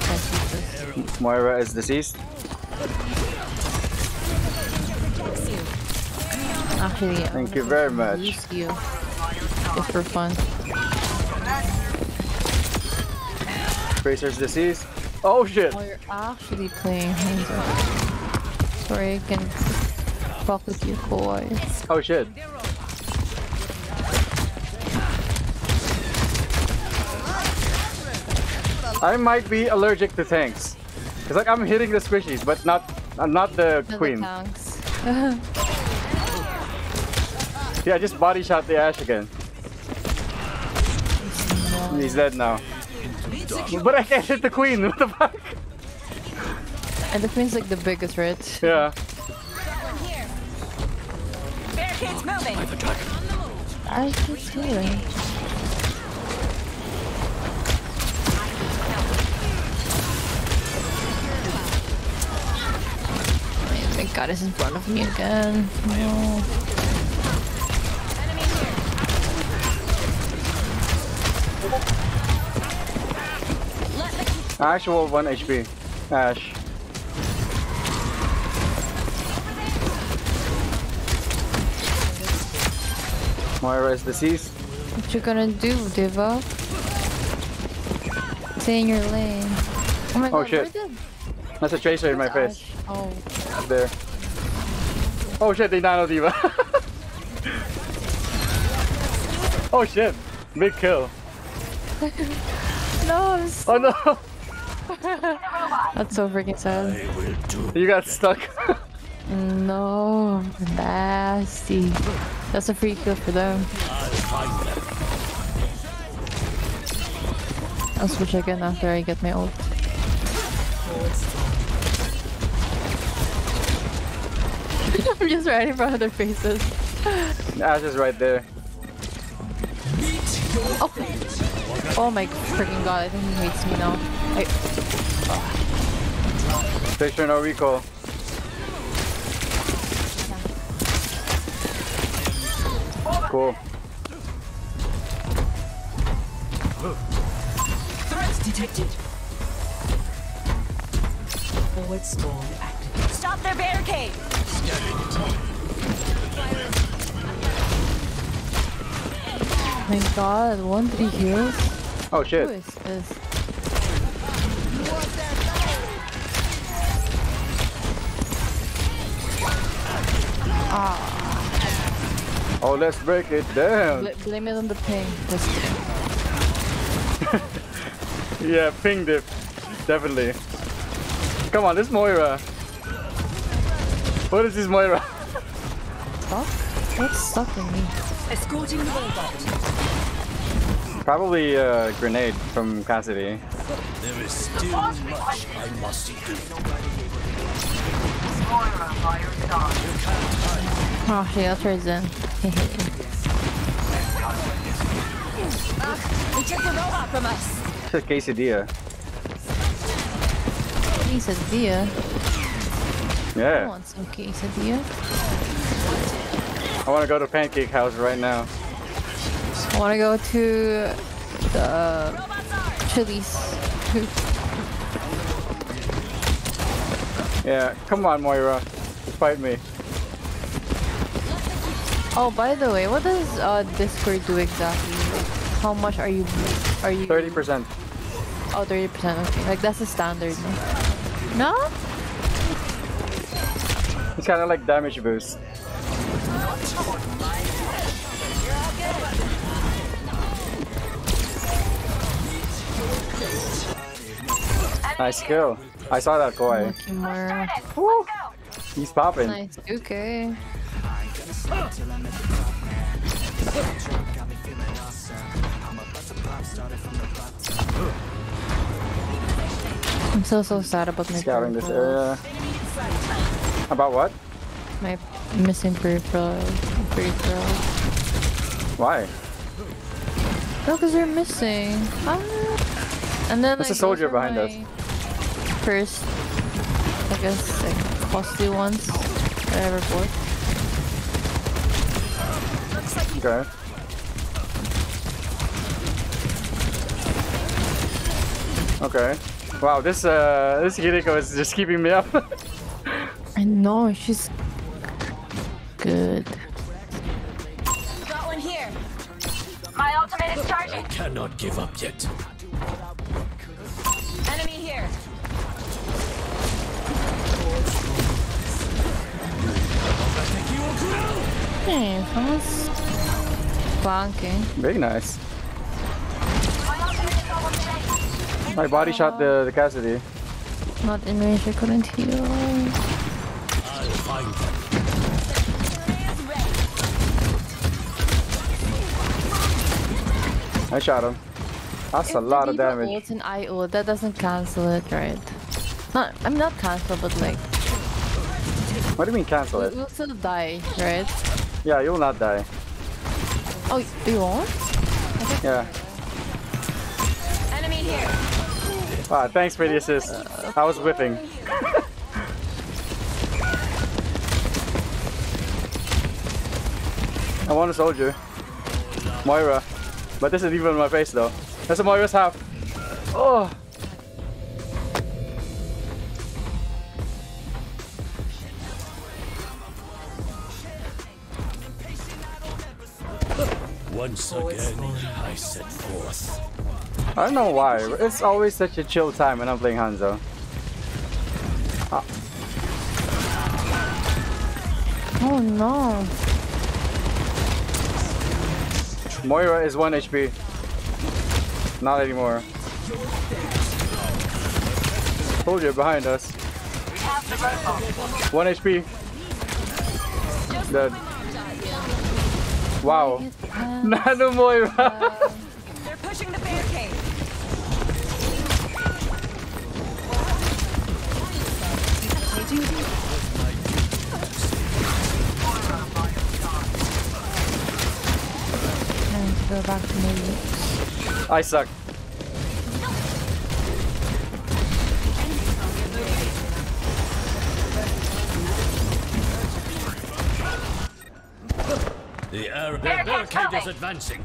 That's it. Moira is deceased. Actually, yeah. Thank you very much. You. It's for fun. Bracer's deceased. Oh shit! Oh, you're actually playing Hanzo. Sorry, I can fuck with you, Kawaii. Oh shit! I might be allergic to tanks. It's like I'm hitting the squishies, but not the queen. Yeah, just body shot the Ashe again. He's dead now. But I can't hit the queen, what the fuck? And the queen's like the biggest, right? Yeah. I keep healing. Oh my god, this is in front of me again. No. Actual 1 HP. Ashe. Moira is deceased. What you gonna do, D.Va? Stay in your lane. Oh my god. Oh shit. That's a tracer in my face. Oh. Up there. Oh shit, they nano D.Va. Oh shit. Big kill. No. Oh no. That's so freaking sad. You got stuck. No, nasty. That's a free kill for them. I'll switch again after I get my ult. I'm just right in front of their faces. Nah, just right there. Oh. Oh my freaking god, I think he hates me now. Picture no recall. Yeah. Cool. Threats detected. Forward storm active. Stop their barricade! my god, 1-3 heals? Oh shit. Who is this? Ah. Oh, let's break it down. Blame it on the ping. Yeah, ping dip. Definitely. Come on, this Moira. What is this Moira? Stop. What's stuck in me? Escorting the robot. Probably a grenade from Cassidy. There is still much I must do. Oh shit, I'll trade Zen. They took the robot from us. It's a quesadilla. Quesadilla? Yeah. I want some quesadilla. I want to go to Pancake House right now. I want to go to the Chili's. Yeah, come on Moira, fight me. Oh, by the way, what does Discord do exactly? How much are you? 30%. Oh, 30%. Okay, like that's the standard. No? It's kind of like damage boost. Nice kill. I saw that Kawaii. He's popping. Nice. Okay. I'm so sad about my scouting this area. About what? My missing peripheral. Why? No, because you're missing. And then there's a soldier behind us. First, I guess, like, costly ones that I ever bought. Okay. Okay. Wow, this Kiriko is just keeping me up. I know, she's good. Got one here. My ultimate is charging. I cannot give up yet. Enemy here. Hey, someone's bonking. Very nice. My body shot the Cassidy. Not in range, I couldn't heal. I shot him. That's a lot of damage. It's an IO, that doesn't cancel it, right? Not, I mean, not cancel, but like... What do you mean cancel it? You'll still die, right? Yeah, you'll not die. Oh, you won't? Yeah. Enemy here. Ah, thanks for the assist. I was whiffing. I want a soldier. Moira. But this isn't even on my face though. That's a Moira's half. Oh! Once again, I set forth. I don't know why, it's always such a chill time when I'm playing Hanzo. Ah. Oh no! Moira is 1 HP. Not anymore. Soldier behind us. 1 HP. Dead. Wow. Nano Moira! They're pushing the barricade. Go back to my roots. I suck. The air barricade is advancing.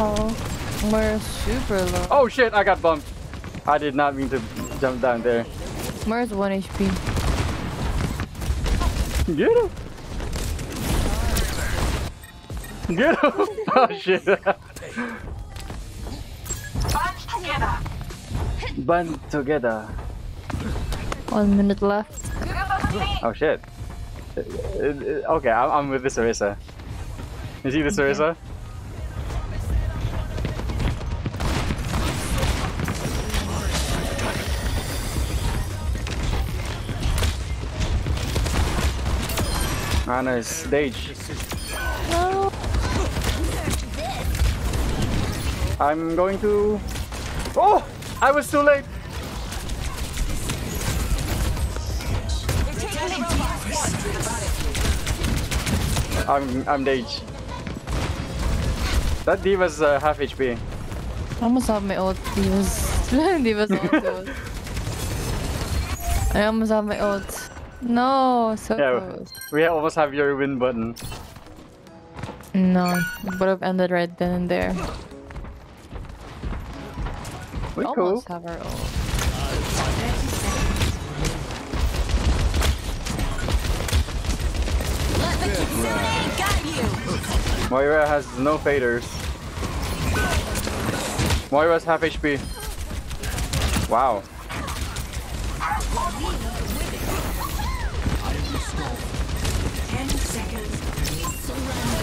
Oh, we're super low. Oh shit, I got bumped. I did not mean to jump down there. Where's 1 HP? Get him! Get him! Oh shit! Bunch together! Bunch together! 1 minute left. Oh shit. Okay, I'm with this Orisa. Is he this Orisa? Ana is stage. No. I'm going to... Oh! I was too late! I'm Dage. That D.Va's half HP. I almost have my old D.Va's. D.Va's old. I almost have my old. No, so yeah, close. We almost have your win button. No, would have ended right then and there. We almost cool. Have our old. Moira has no faders. Moira's half HP. Wow.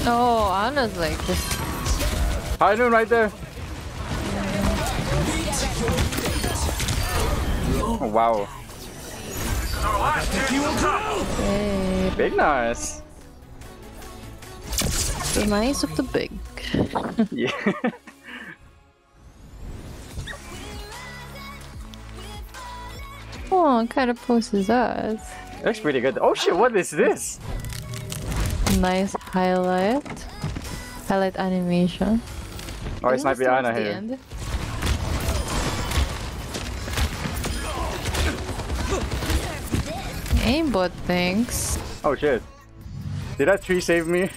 Oh, Anna's like just. High noon right there. Oh, wow. Hey. Big nice. The nice of the big. Yeah. Oh, it kind of poses us. Looks pretty good. Oh shit, what is this? Nice highlight. Highlight animation. Oh, it's might be Ana here. End. Aimbot, thanks. Oh shit. Did that tree save me?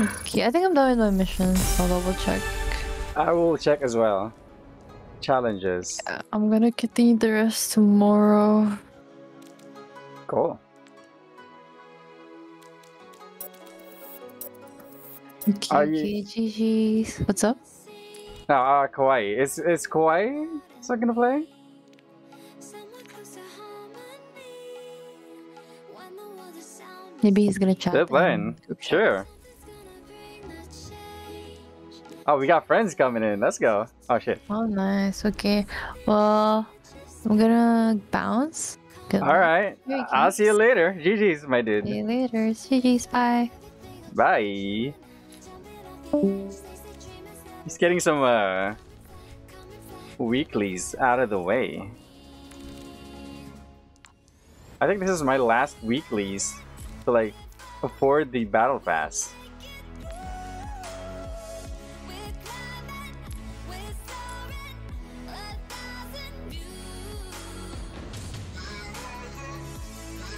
Okay, I think I'm done with my missions. I'll double check. I will check as well. Challenges. I'm gonna continue the rest tomorrow. Cool. Okay, GG's. What's up? No, Kawaii. Is Kawaii still gonna play? Maybe he's gonna chat. They're playing. Sure. Oh, we got friends coming in. Let's go. Oh shit. Oh nice. Okay. Well, I'm gonna bounce. Good All right. I'll see you later. GG's, my dude. See you later. GG's. Bye. Bye. He's getting some weeklies out of the way. I think this is my last weeklies. To like afford the battle pass.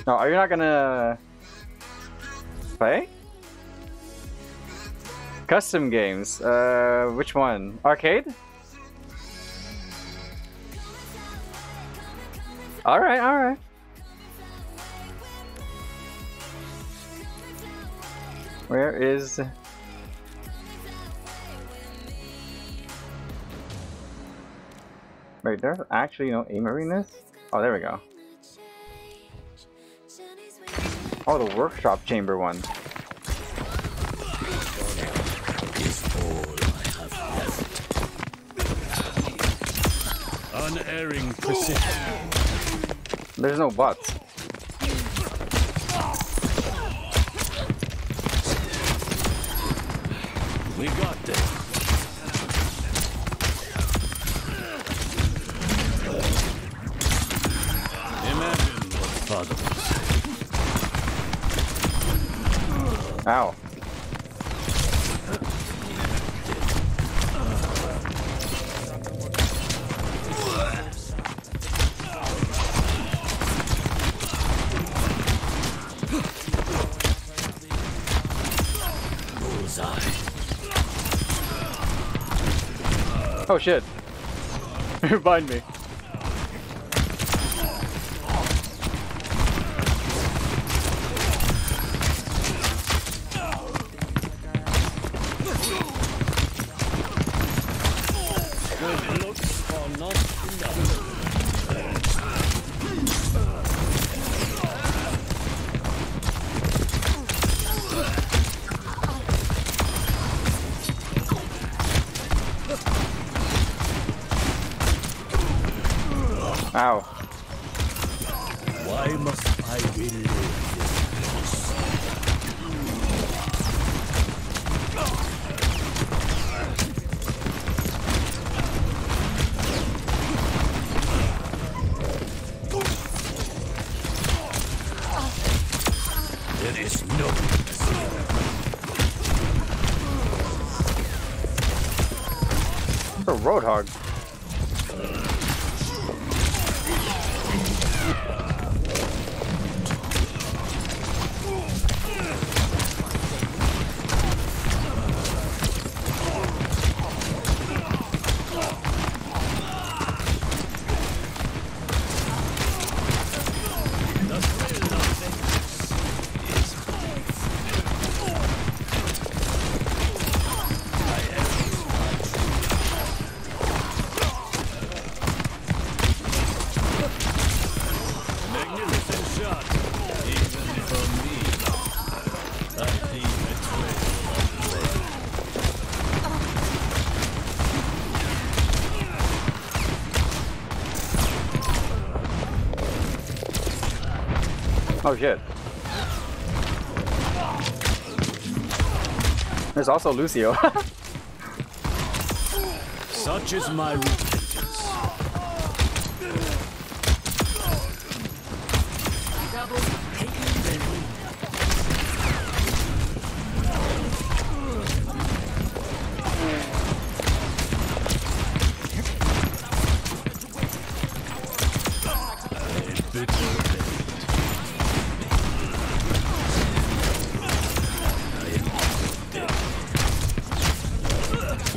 No, are you not gonna play? Custom games. Which one? Arcade? Alright, alright. Where is... Wait, there's actually no aim arenas? Oh, there we go. Oh, the workshop chamber one. Unerring precision. There's no bots. We got this. Imagine what father was. Ow. Oh shit. You're behind me. Ow. Why must I win? There is no a Roadhog. Oh shit. There's also Lucio. Such is my repentance.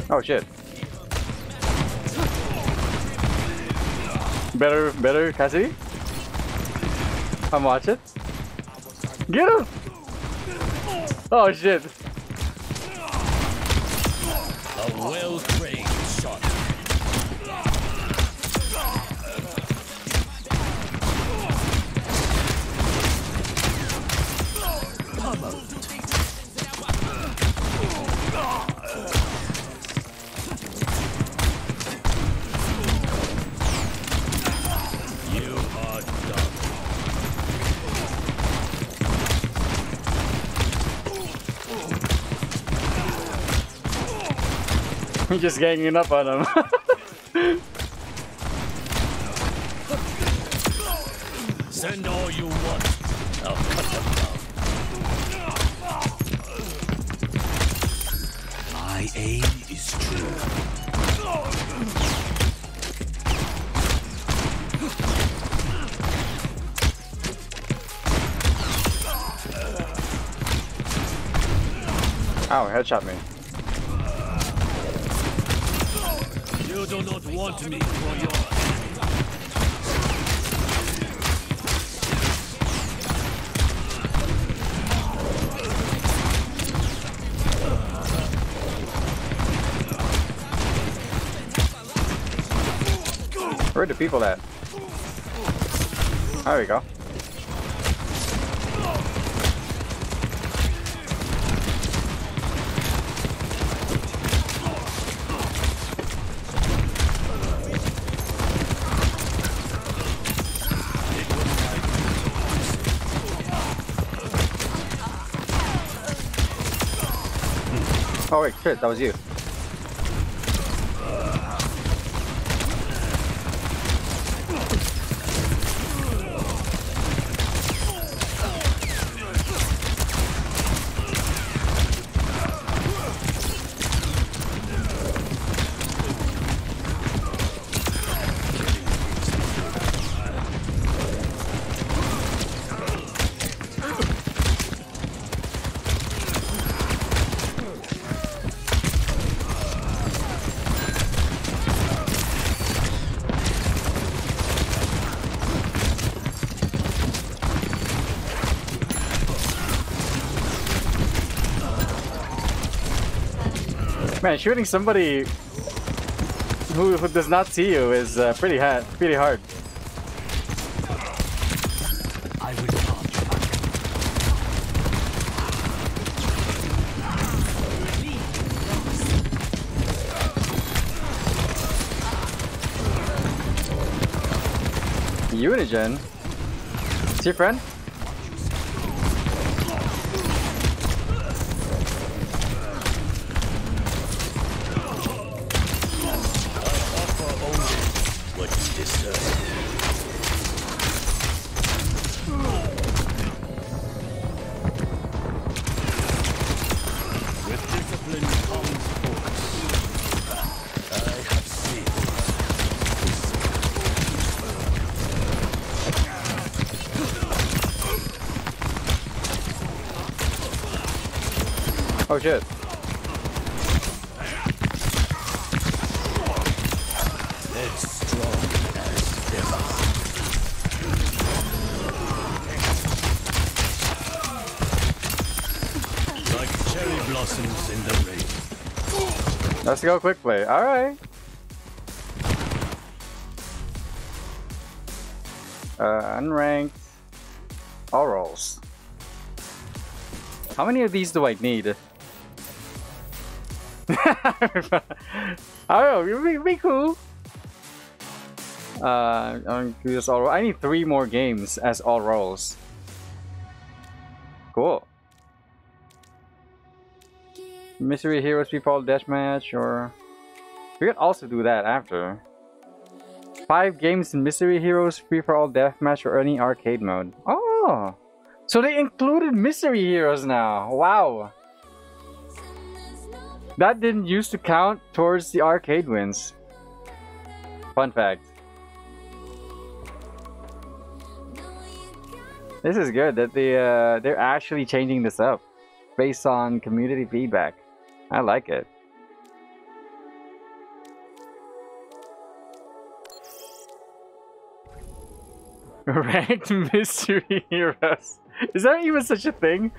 Oh shit. Better Cassidy? I'm watching. Get him! Oh shit. A well-trained shot. I'm just ganging up on him. Send all you want. I'll cut them down. My aim is true. Ow, headshot me. You do not want me for your enemy. Where are the people at? There we go. Oh wait, shit, that was you. Man, shooting somebody who does not see you is pretty hard. I was UniGen? Is he your friend? Oh shit. Like cherry blossoms in the rain. Let's go quick play. All right. Unranked. All rolls. How many of these do I need? I don't know, it'd be cool. I need 3 more games as all roles. Cool. Mystery Heroes People Death Match, or we could also do that after. 5 games in Mystery Heroes Free for All Deathmatch or any arcade mode. Oh, so they included Mystery Heroes now. Wow. That didn't used to count towards the arcade wins. Fun fact. This is good that they're actually changing this up based on community feedback. I like it. Ranked Mystery Heroes. Is there even such a thing?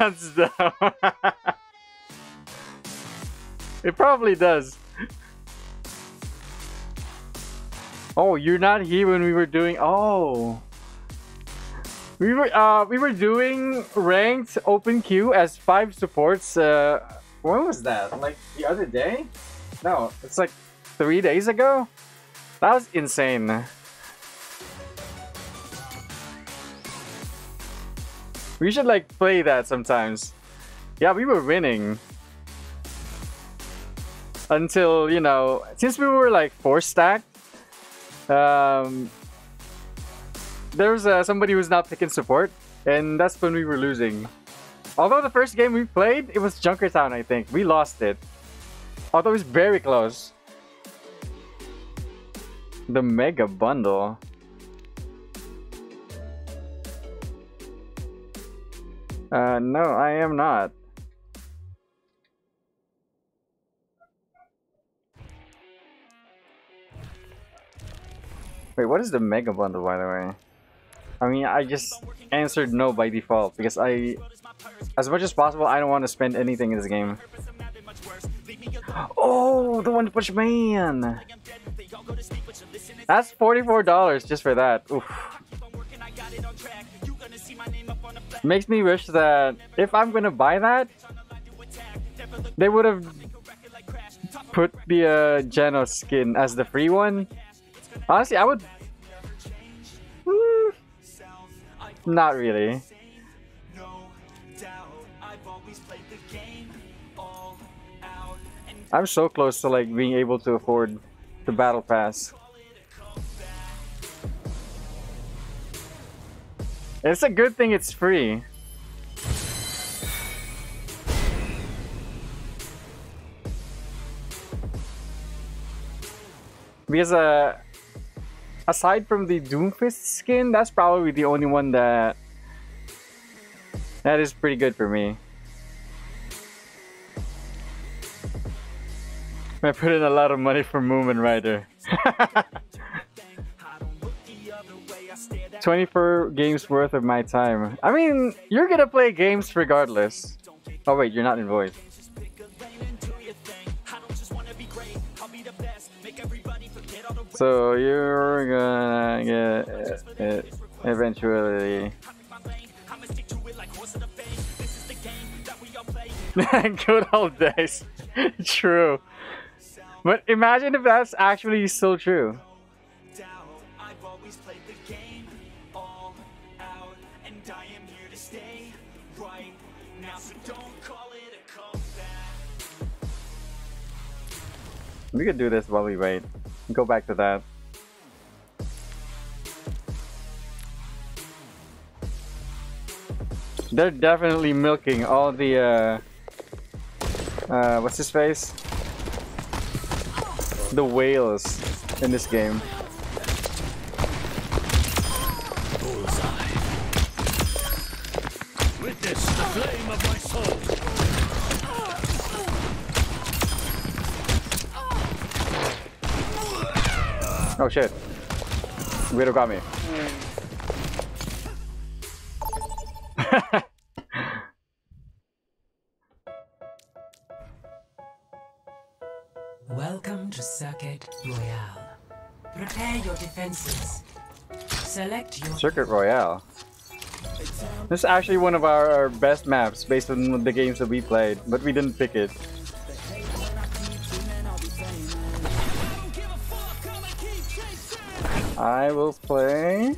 That's dumb. It probably does. Oh, you're not here when we were doing. Oh, we were doing ranked open queue as 5 supports. When was that? Like the other day? No, it's like 3 days ago. That was insane. We should like play that sometimes. Yeah, we were winning until, you know, since we were like 4 stacked. There was somebody who's not picking support, and that's when we were losing. Although the first game we played, it was Junkertown, I think. We lost it. Although it was very close. The Mega Bundle. No, I am not. Wait, what is the Mega Bundle, by the way? I mean, I just answered no by default because I, as much as possible, I don't want to spend anything in this game. Oh, the One Punch Man! That's $44 just for that. Oof. Makes me wish that if I'm gonna buy that, they would have put the Geno skin as the free one. Honestly, I would. Not really. I'm so close to like being able to afford the battle pass. It's a good thing it's free. Because aside from the Doomfist skin, that's probably the only one that is pretty good for me. I put in a lot of money for Moomin Rider. 24 games worth of my time. I mean, you're gonna play games regardless. Oh wait, you're not in voice. So you're gonna get it eventually. Good old days. True. But imagine if that's actually so true. We could do this while we wait. Go back to that. They're definitely milking all the what's his face? The whales in this game. With this, the flame of my soul. Oh shit. Guido got me. Welcome to Circuit Royale. Prepare your defenses. Select your Circuit Royale. This is actually one of our best maps based on the games that we played, but we didn't pick it. I will play.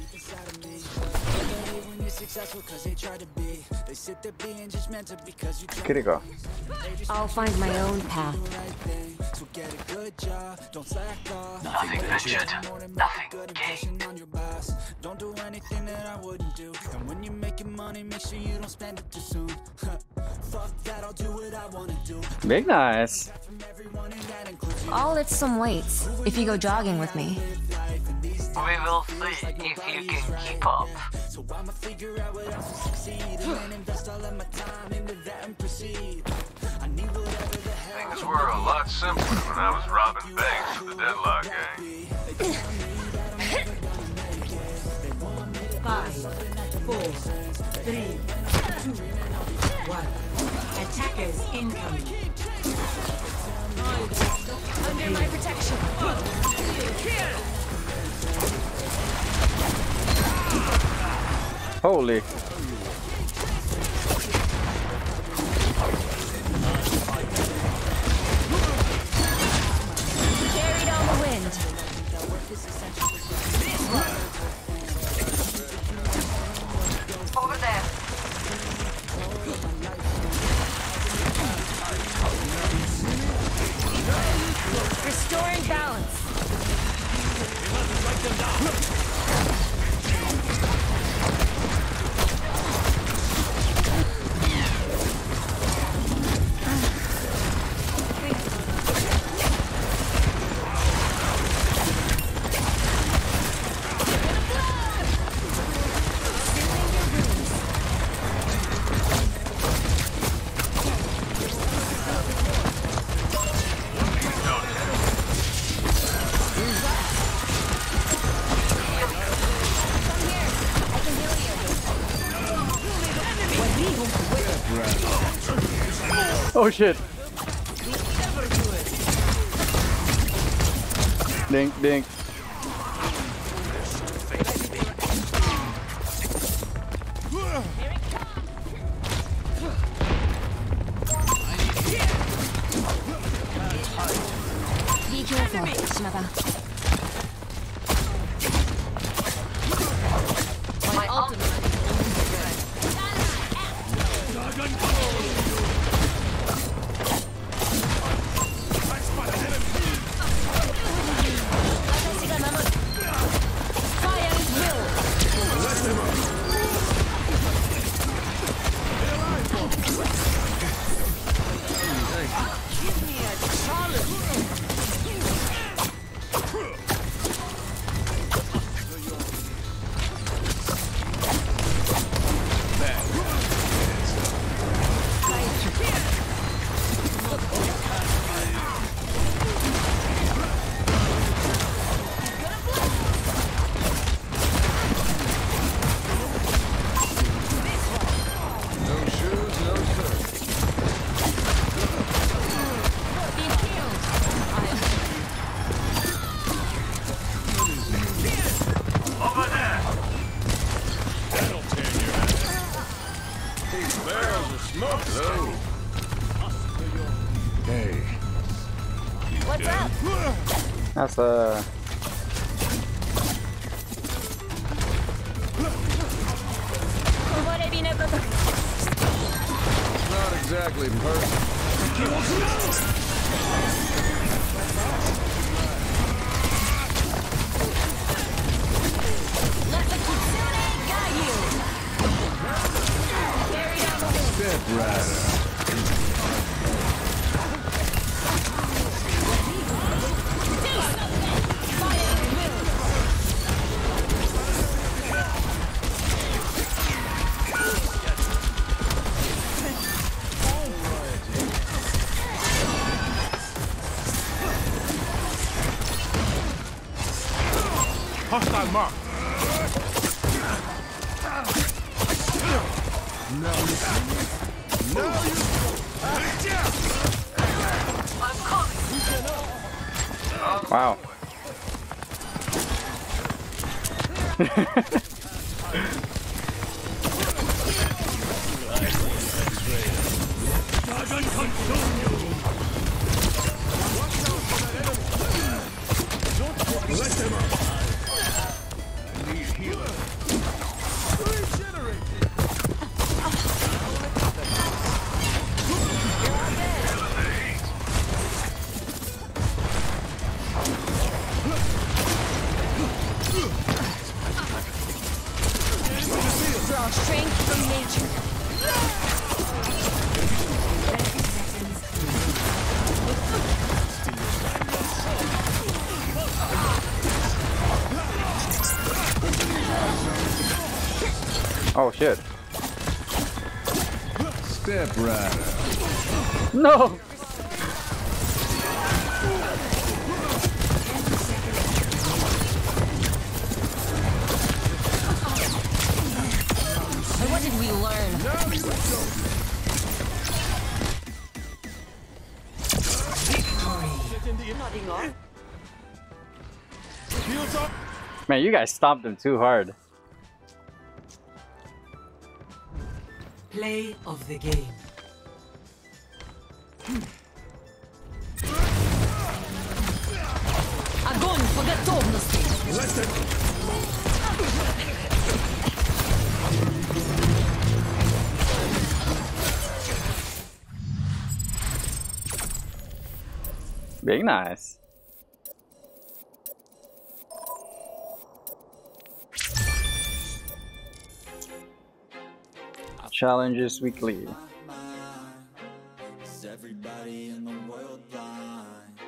Kiriko. I'll find my own path. Nothing ventured, nothing gained. Don't do anything that I wouldn't do. And when you're making money, make sure you don't spend it too soon. Fuck that, I'll do what I want to do. Big nice. I'll lift some weights if you go jogging with me. We will see if you can keep up. So I'ma figure out what else to succeed and invest all of my time into that and proceed. I need whatever the hell. Things were a lot simpler when I was robbing banks for the Deadlock gang. 5, 4, 3, 2, 1. Attackers incoming. Under my protection. Kill. Holy. Carried on the wind. Over there. Restoring balance. You must strike them down. Oh shit. Dink, dink. Not low. Hey. What's up? That's a. Not exactly perfect. Let the Kitsune guide you. Step hostile mark. No, no, you I'm coming. Wow. I need healer. Strength from nature. 30 seconds. Oh shit. Step right. No. What did we learn? Victory. Man, you guys stopped them too hard. Play of the game. Огонь по готовности. Very nice. Challenges weekly. Is everybody in the world blind?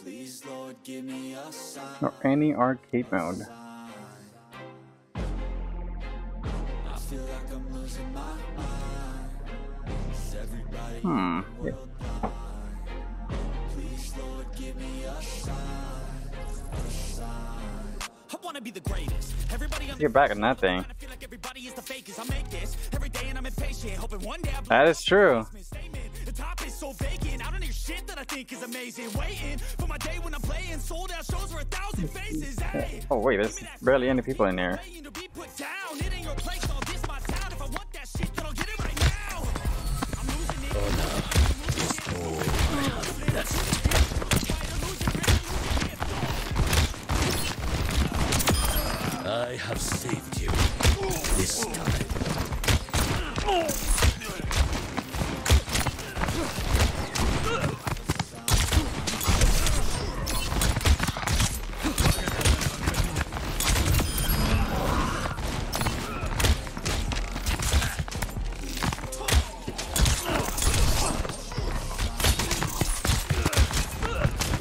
Please, Lord, give me a sign. Or any arcade mode. I feel like I'm losing my mind. Is everybody in the world blind? Give me a sign, I want to be the greatest. Everybody on the back of nothing. I feel like everybody is the fakest. I make this every day and I'm impatient. Hoping one day that is true. The top is so vacant. I don't hear shit that I think is amazing. Waiting for my day when I'm playing sold out shows for 1,000 faces. Oh, wait, there's barely any people in here. I have saved you this time.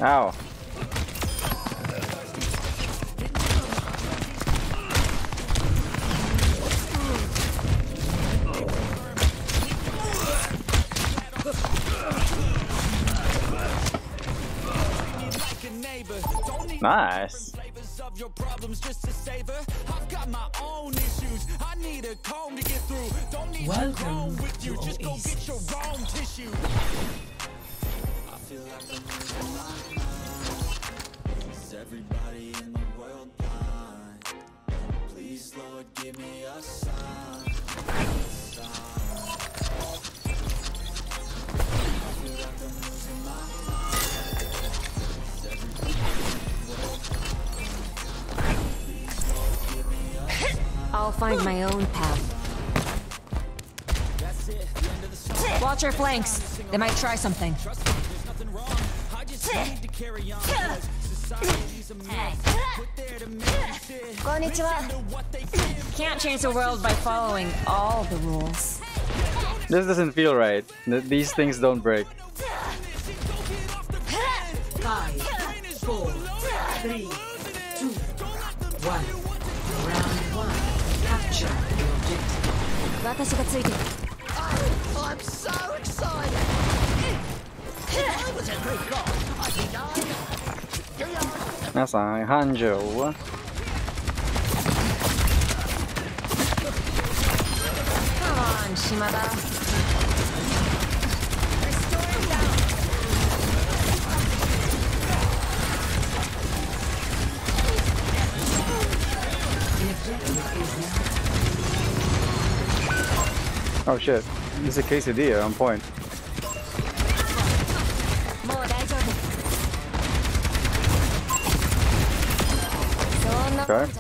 Ow. Nice. Of your problems just to savor. I've got my own issues. I need a comb to get through. Don't need your comb with you. Just go get your own tissue. I feel like I'm losing my mind. Is everybody in the world blind? Please, Lord, give me a sign. find my own path. That's it. The end of the song. Watch your flanks. They might try something. Trust me, there's nothing wrong. I just need to carry on. Society's a mess. Put there to manage it. Konnichiwa. Can't change the world by following all the rules. This doesn't feel right. These things don't break. 5, 4, 3, 2, 1. Round 1. Capture the objective. Oh, I'm so excited! I was a great god. I think I... That's I, Hanzo. Come on, Shimada. Oh shit, this is a quesadilla on point. Okay.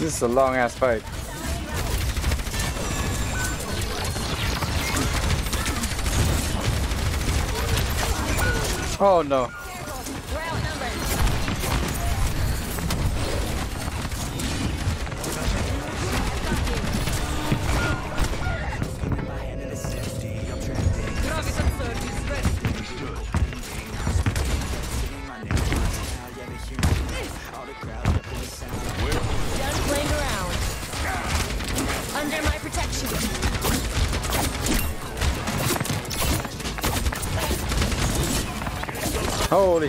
This is a long ass fight. Oh no. Holy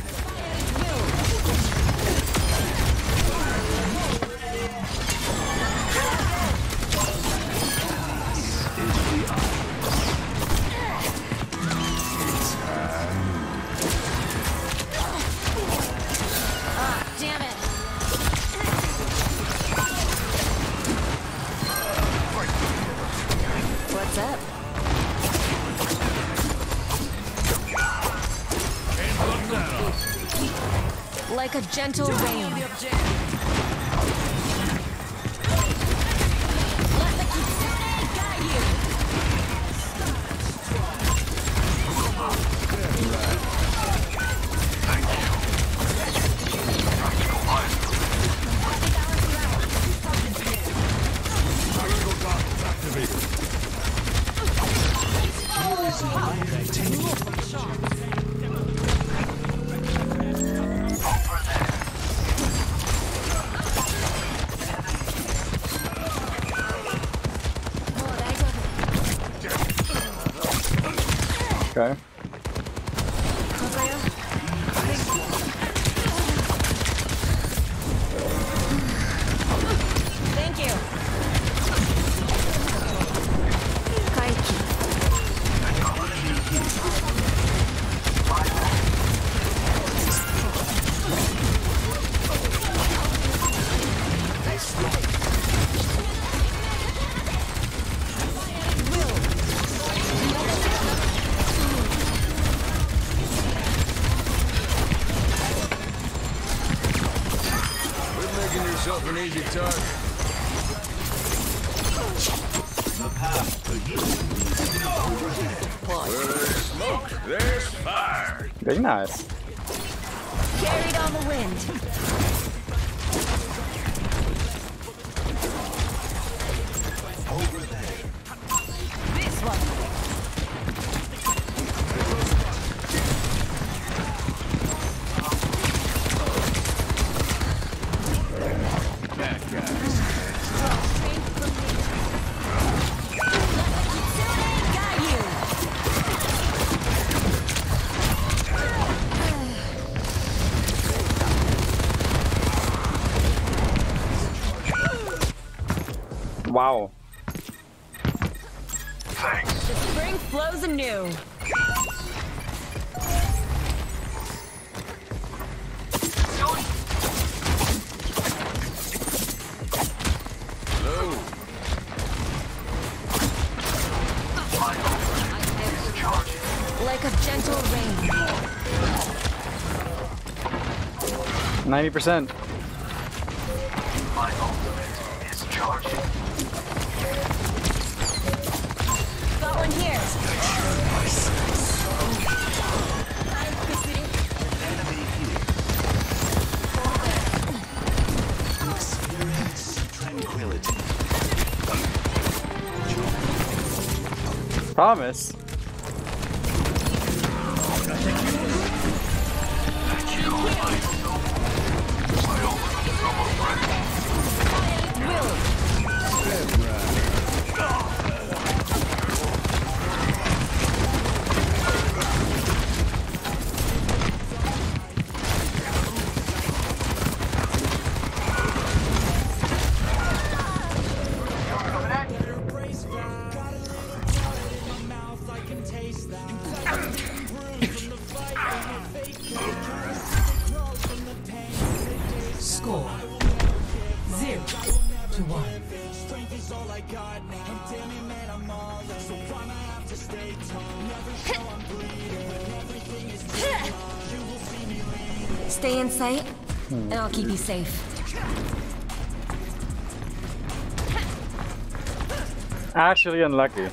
Gentle rain. Okay. Thank you. Very nice. Carried on the wind. Over there. This one. That Thanks. The spring flows anew. Like a gentle rain. 90%. My ultimate is charging. Got one here. I'm pursuing. Enemy here. Experience tranquility. Promise. And I'll keep you safe. Actually unlucky.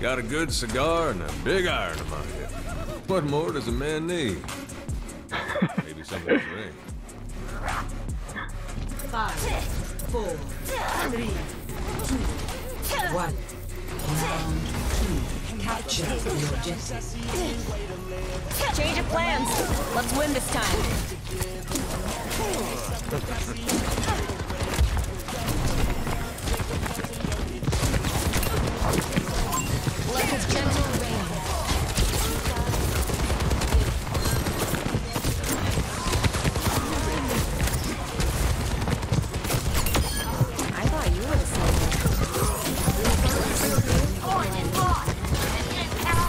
Got a good cigar and a big iron in my head. What more does a man need? Maybe something to drink. 5, 4, 3, 2, 1. Round 2. Capture the objective. Change of plans. Let's win this time. Like a gentle rain. I thought you were the same. On and on. And then out.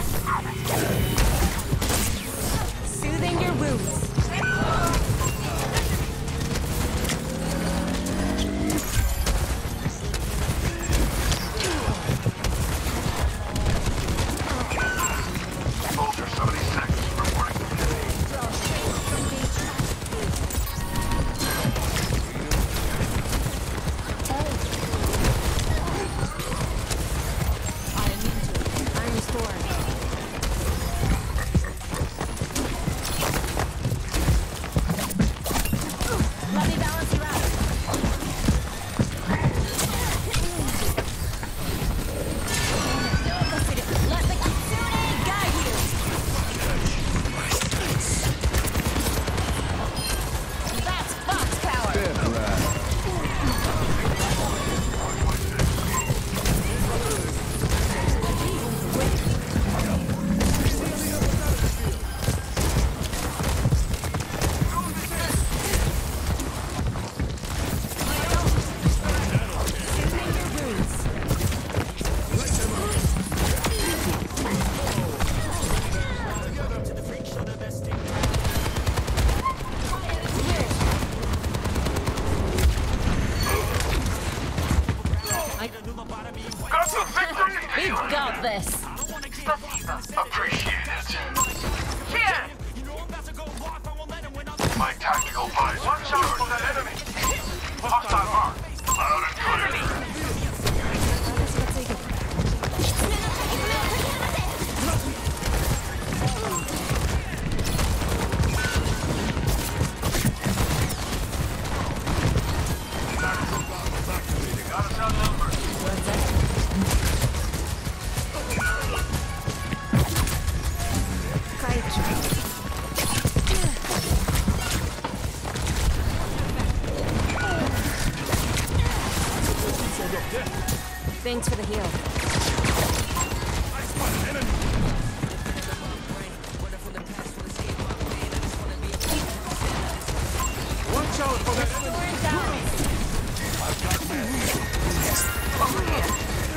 Thanks for the heal.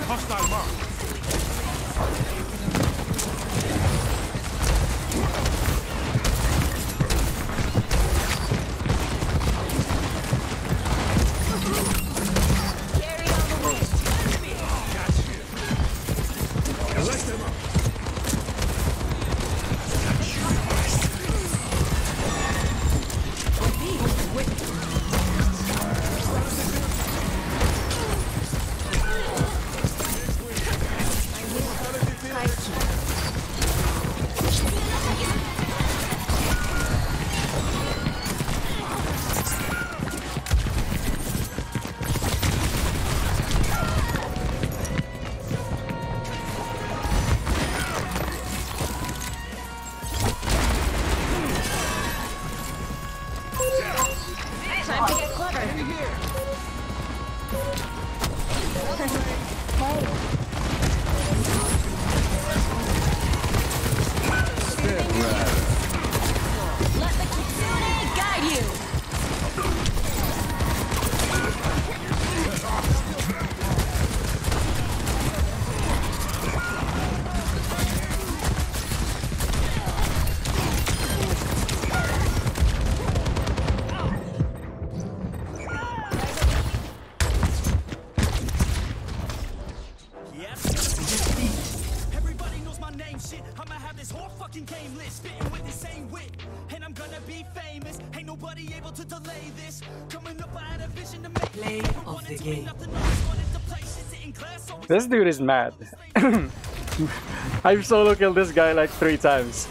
Hostile mark. Carry on the way. Enemy. Catch him. Let them up. Catch you first. Be with. This dude is mad. I've solo killed this guy like 3 times.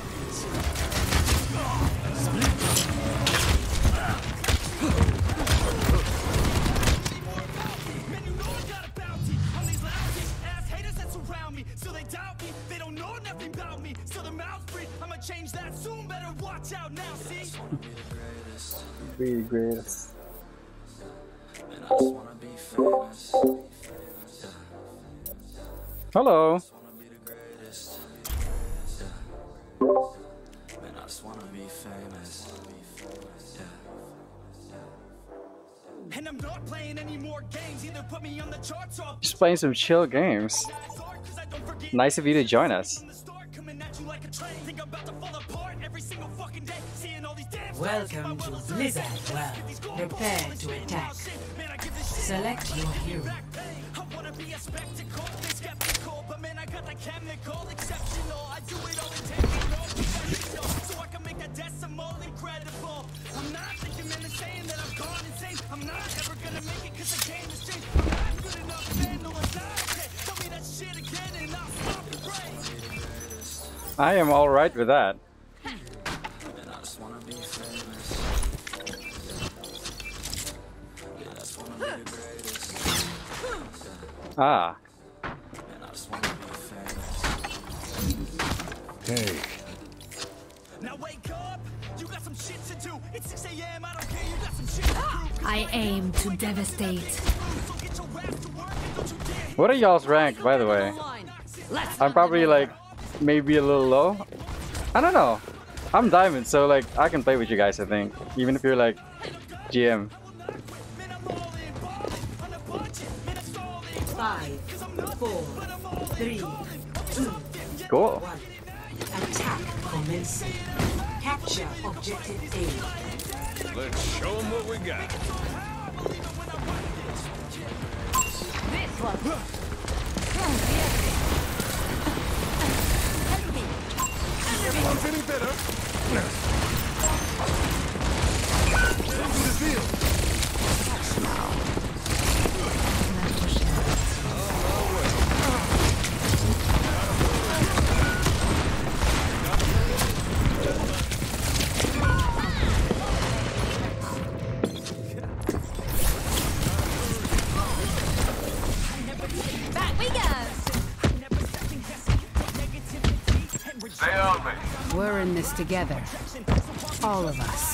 Be greatest. Hello. And I'm not playing any more games. Either put me on the charts or just playing some chill games. Nice of you to join us. Welcome to Blizzard World. Prepare to attack. Select your hero. I am all right with that. Ah. Hey. Now wake up. You got some shit to do. It's 6 a.m. I don't care. You got some shit to do. I aim to devastate. What are y'all's rank, by the way? I'm probably like maybe a little low. I don't know. I'm diamond, so like I can play with you guys, I think. Even if you're like GM. 5, 4, 3, 2, cool. 1. Attack commencing. Capture objective A. Let's show them what we got. This one. Any better? No. This we're in this together, all of us.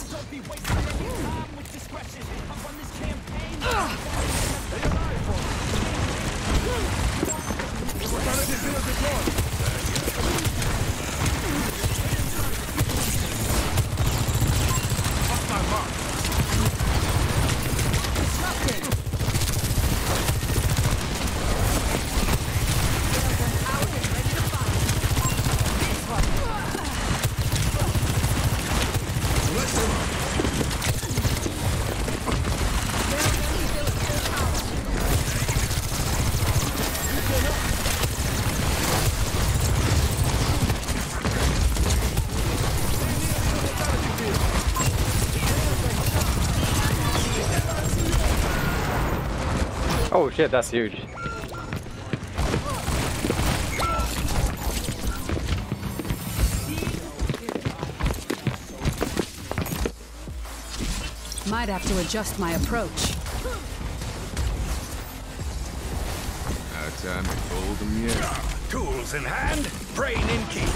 shit, that's huge. Might have to adjust my approach. No time to fold them yet. Tools in hand, brain in key.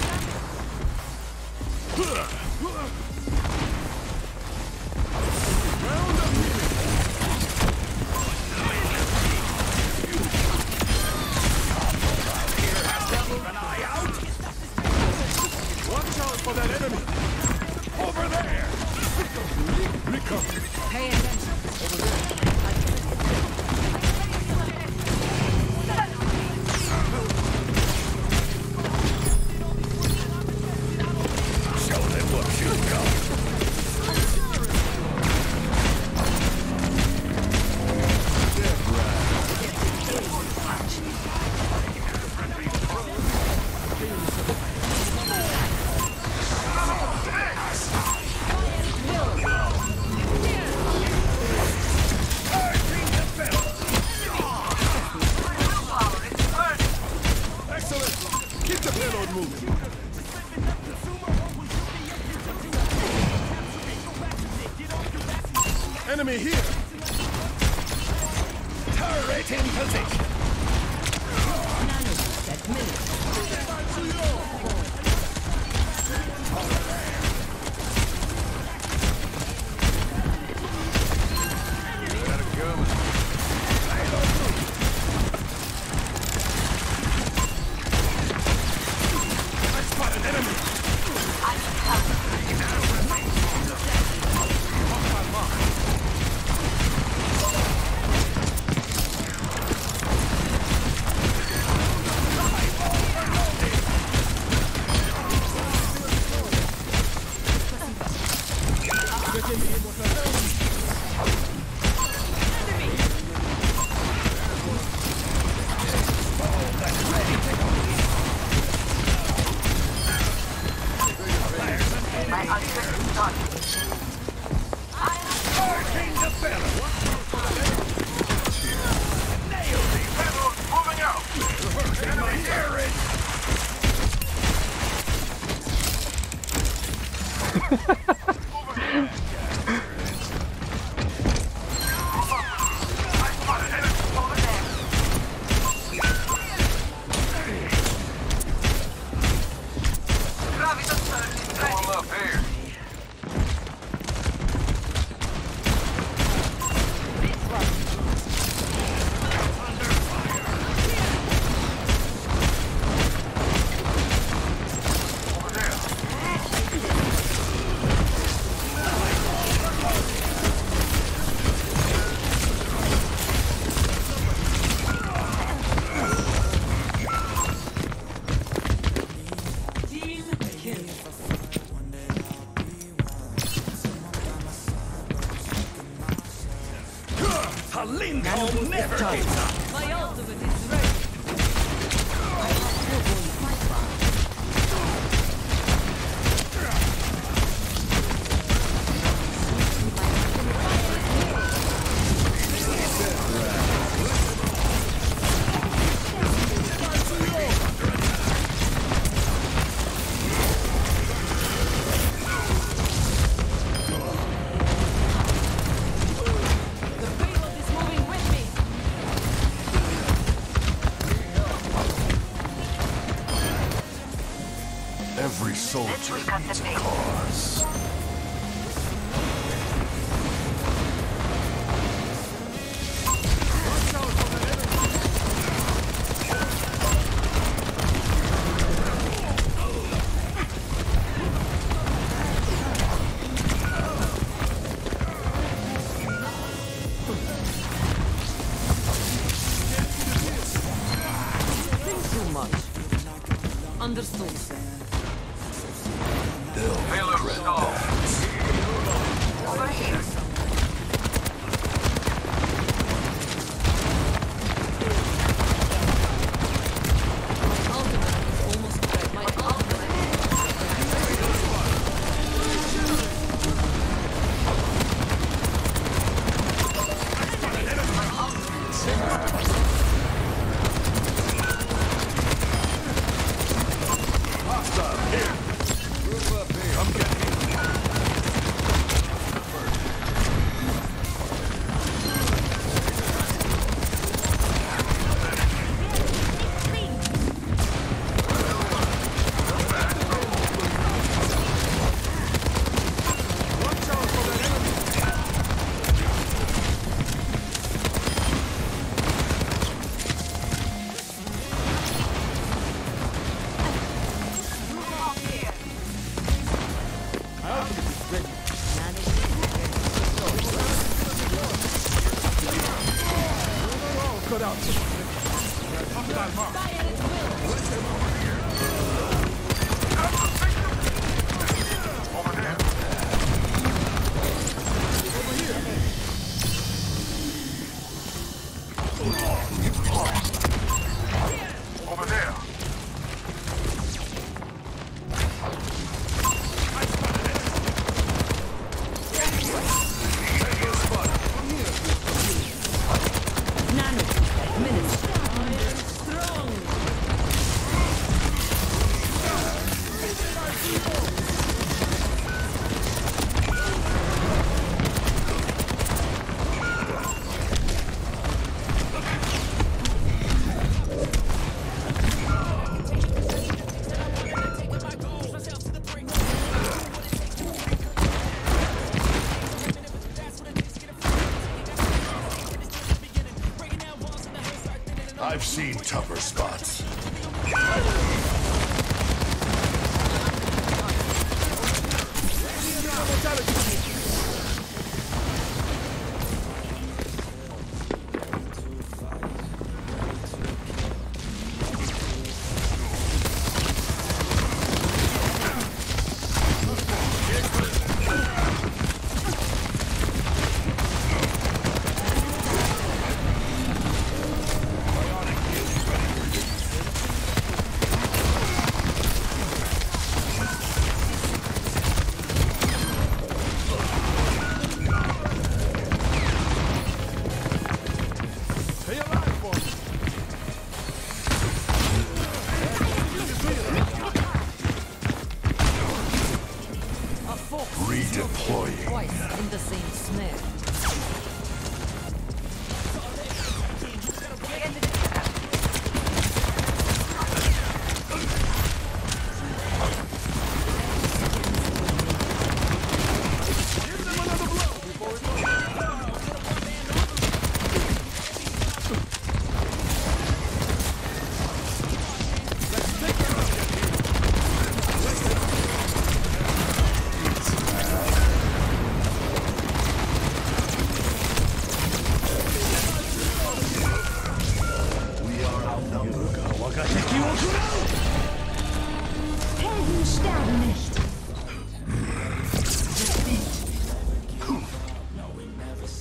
I've seen tougher spots.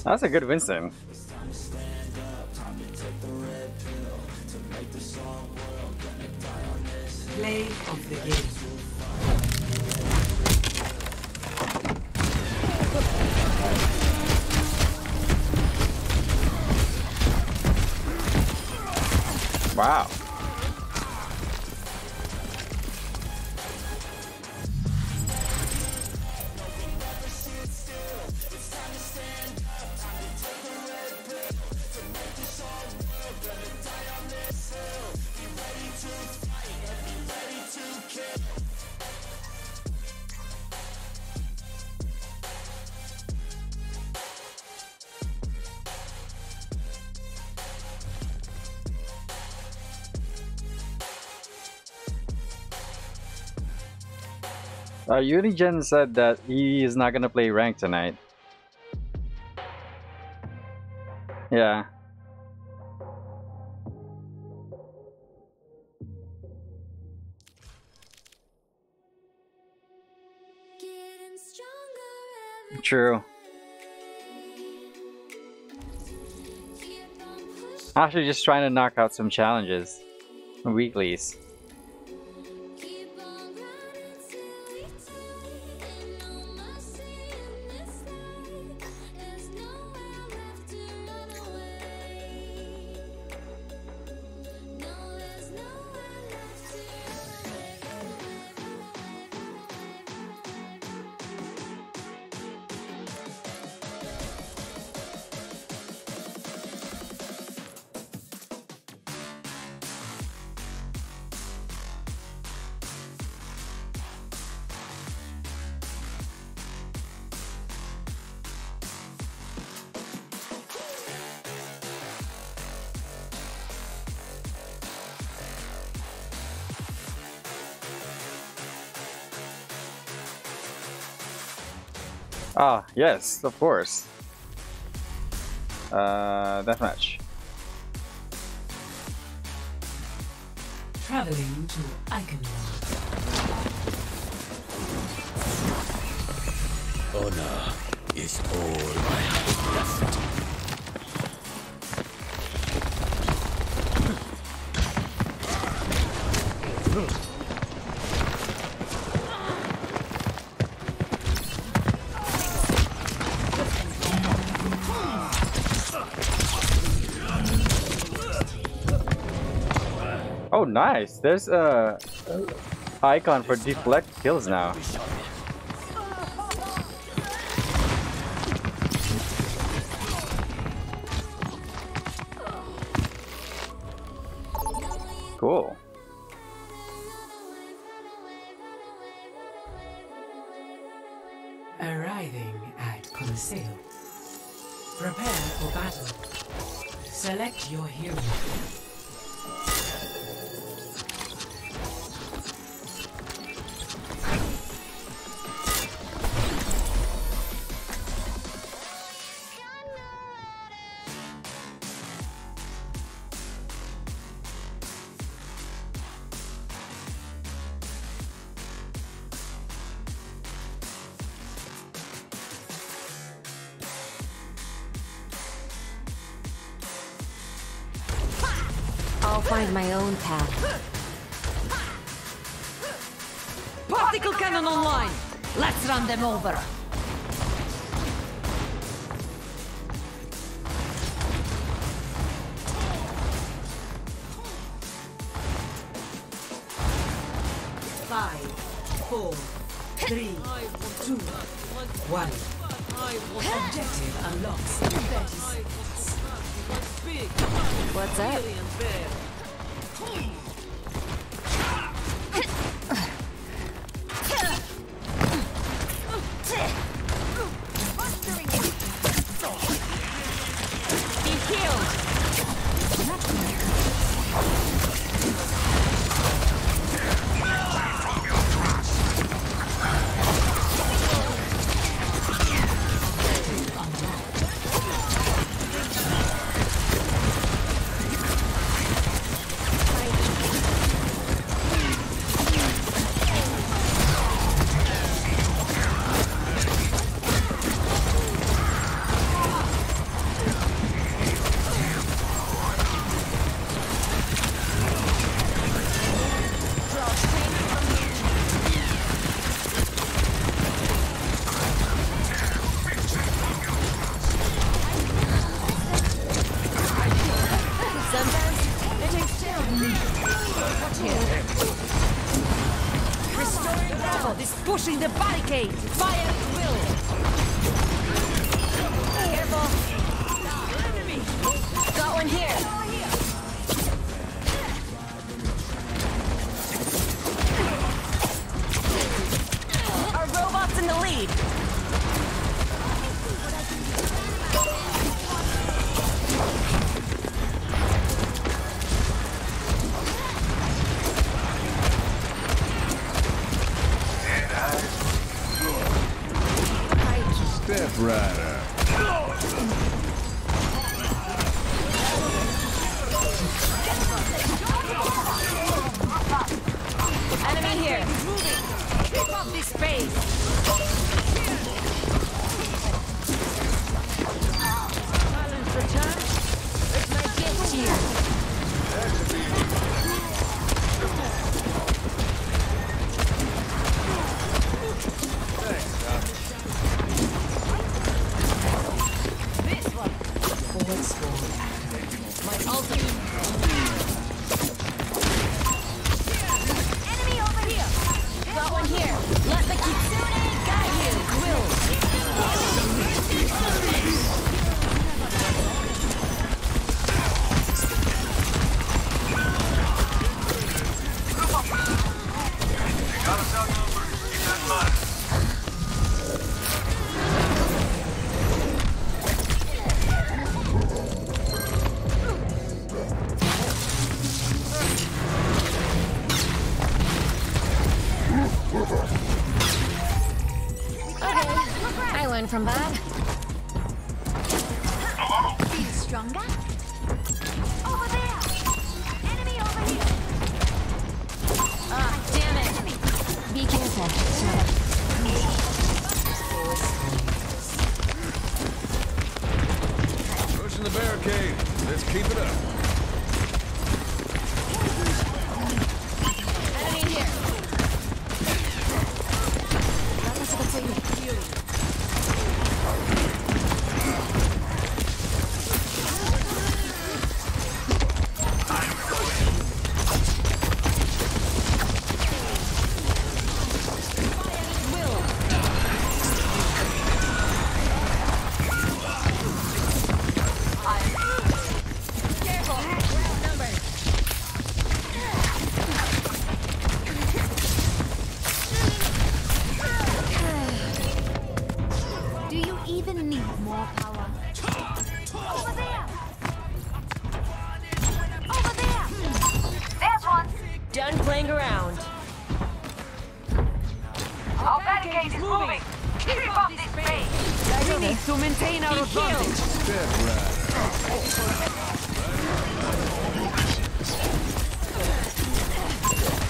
That's a good Winston. Play of the game. Wow. UniGen said that he is not gonna play ranked tonight. Yeah. True. Actually, just trying to knock out some challenges, weeklies. Ah, yes, of course. Deathmatch. Traveling to Iconland. Honor is all I have left. Oh, nice. There's a icon for deflect kills now. Cool. Arriving at Colosseum. Prepare for battle. Select your hero. I'll find my own path. Particle cannon online! Let's run them over! From that, feel stronger. Over there, enemy over here. way. To maintain our advantage.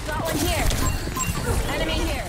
Got one here. Enemy here.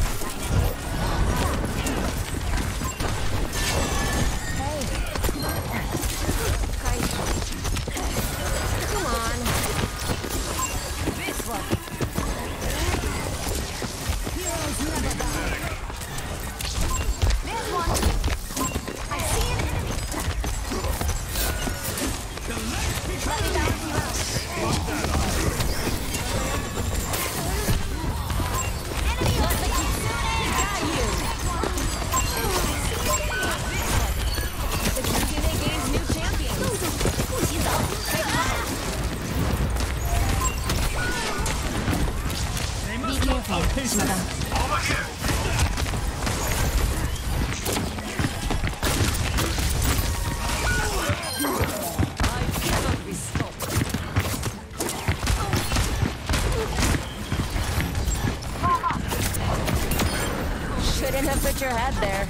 Your head there.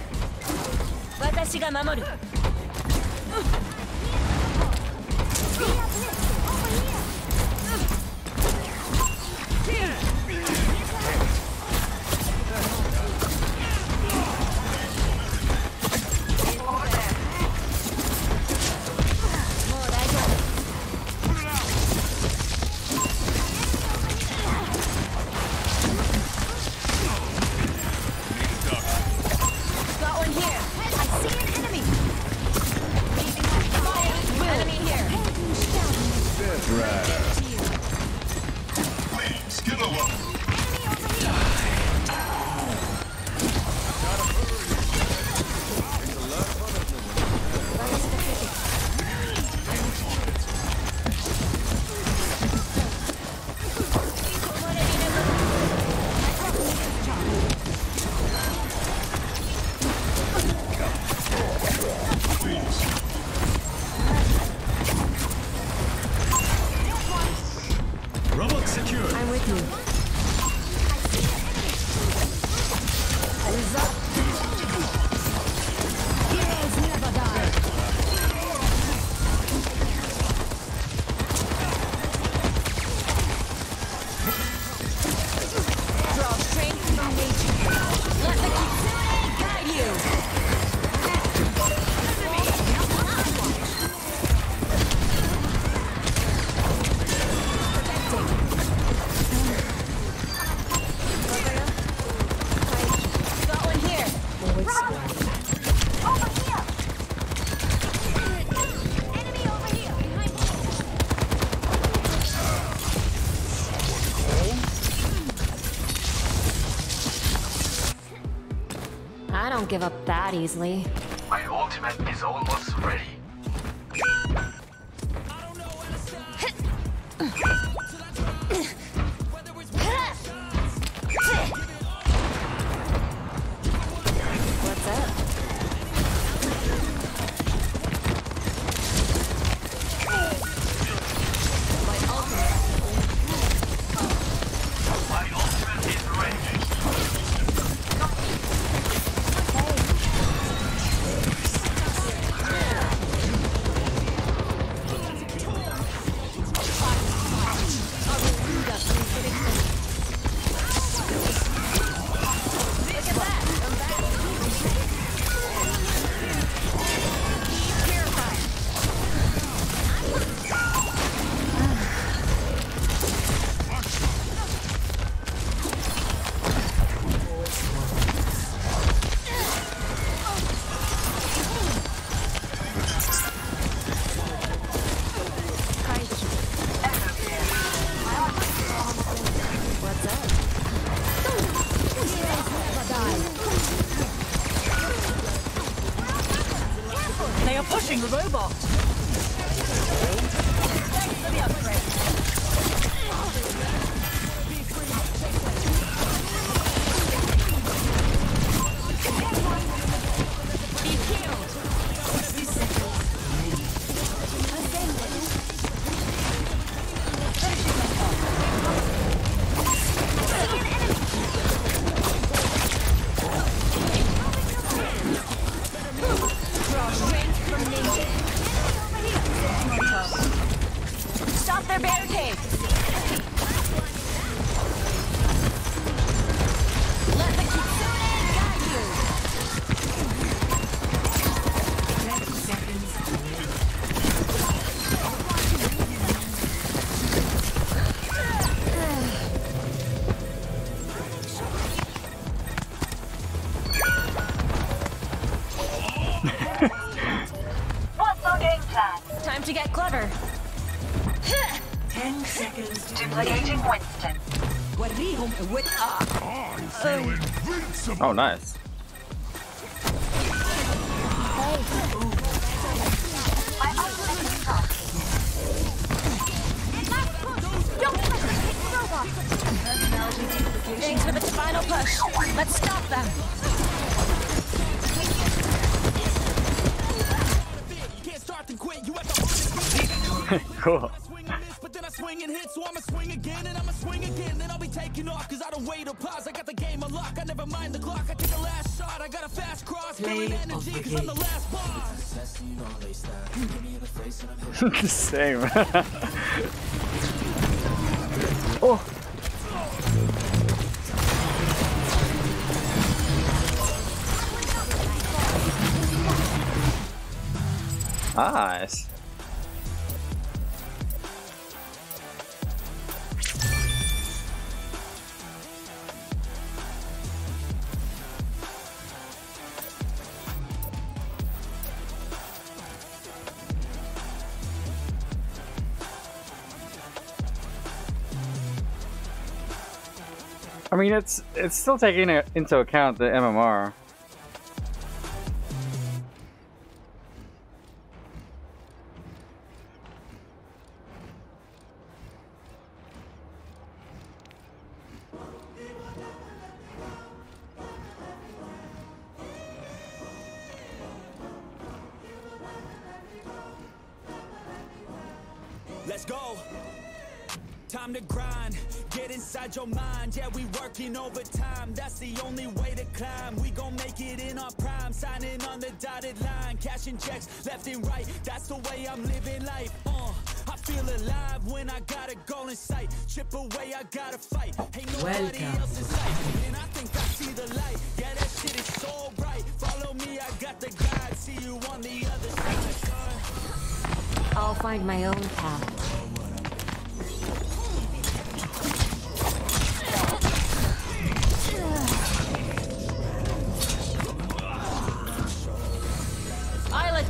Give up that easily. My ultimate is almost ready. Creating Winston. Oh, nice. Thanks for the final push. Let's stop them. Cool. Swing and hit, so I'ma swing again and I'ma swing again. Then I'll be taking off because I don't wait or pause. I got the game unlocked. I never mind the clock. I take a last shot. I got a fast cross. Feeling energy because I'm the last boss. Same. Oh. Nice. I mean, it's still taking into account the MMR. Let's go. Time to grind. Get inside your mind, yeah, we working overtime. That's the only way to climb. We gon' make it in our prime. Signing on the dotted line, cashing checks left and right. That's the way I'm living life. I feel alive when I got a goal in sight. Chip away, I gotta fight. Ain't nobody else in sight. And I think I see the light. Yeah, that shit is so bright. Follow me, I got the guide. See you on the other side. I'll find my own path.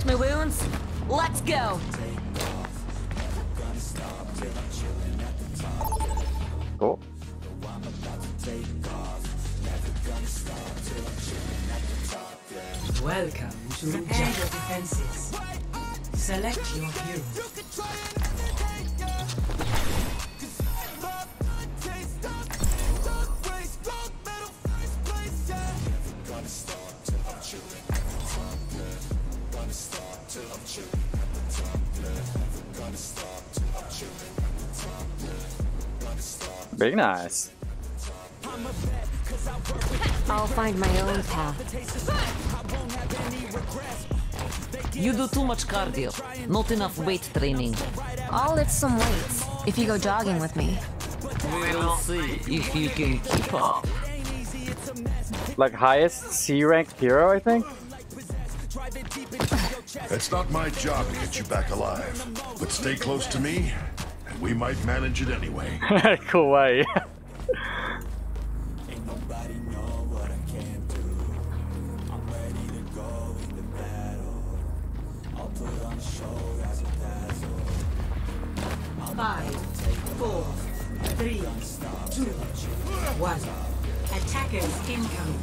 My wounds. Let's go. Cool. Welcome to jungle defenses. Select your hero. Very nice. I'll find my own path. You do too much cardio, not enough weight training. I'll lift some weights if you go jogging with me. We'll see if you can keep up. Like highest C-ranked hero, I think. It's not my job to get you back alive, but stay close to me, and we might manage it anyway. Kawaii. Ain't nobody know what I can do. I'm ready to go in the battle. I'll put on a show as a dazzle. 5, 4, 3, 2, 1. Attackers incoming.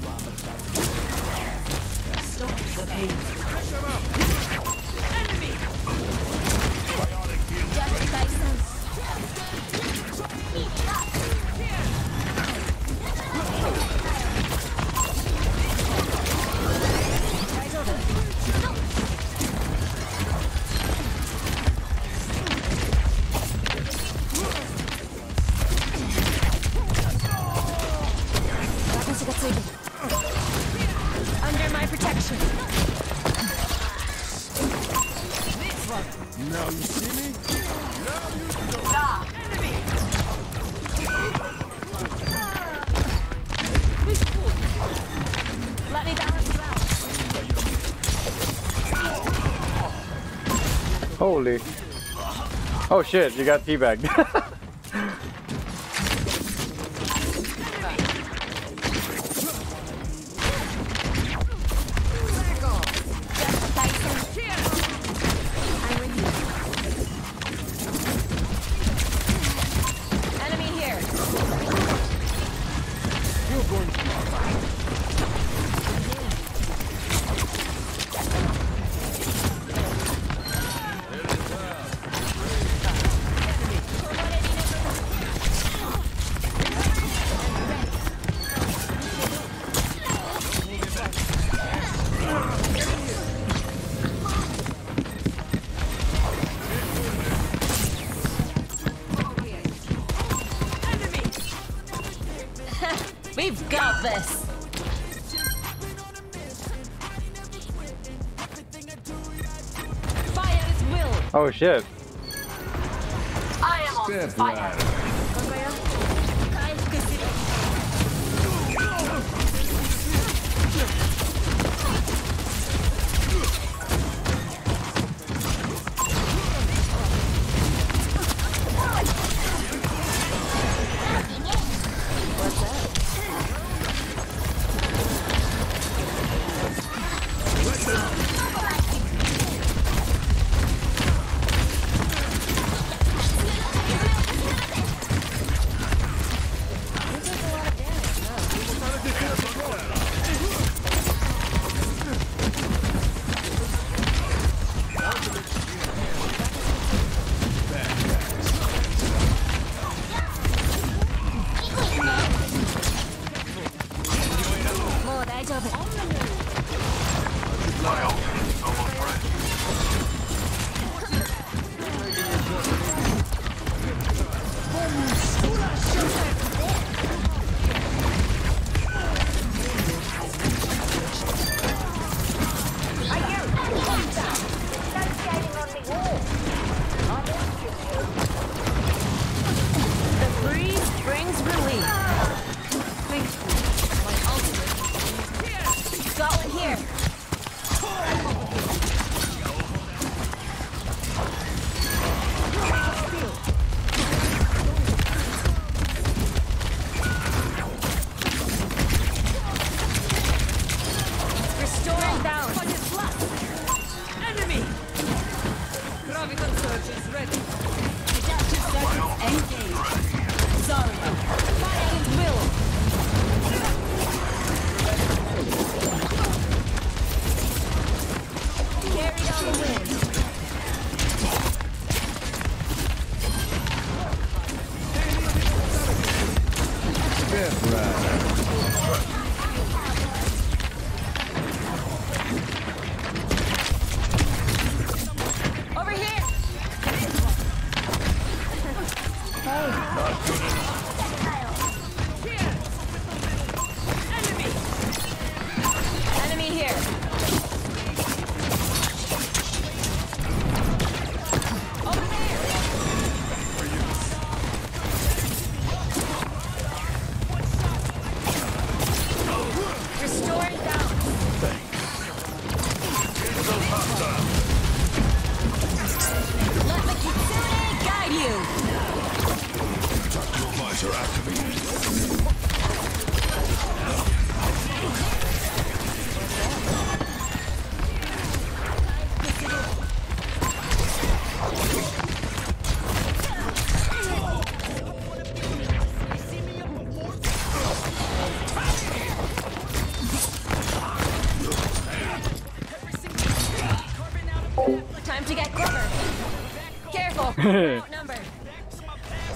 Stop the pain. Pressure up. Enemy. Just by some. Under my protection. Now you see me? Now you don't. Stop. Enemy. Let me balance you out. Holy. Oh shit, you got teabagged. Enemy going to be this. Fire is will. Oh shit. I am on fire.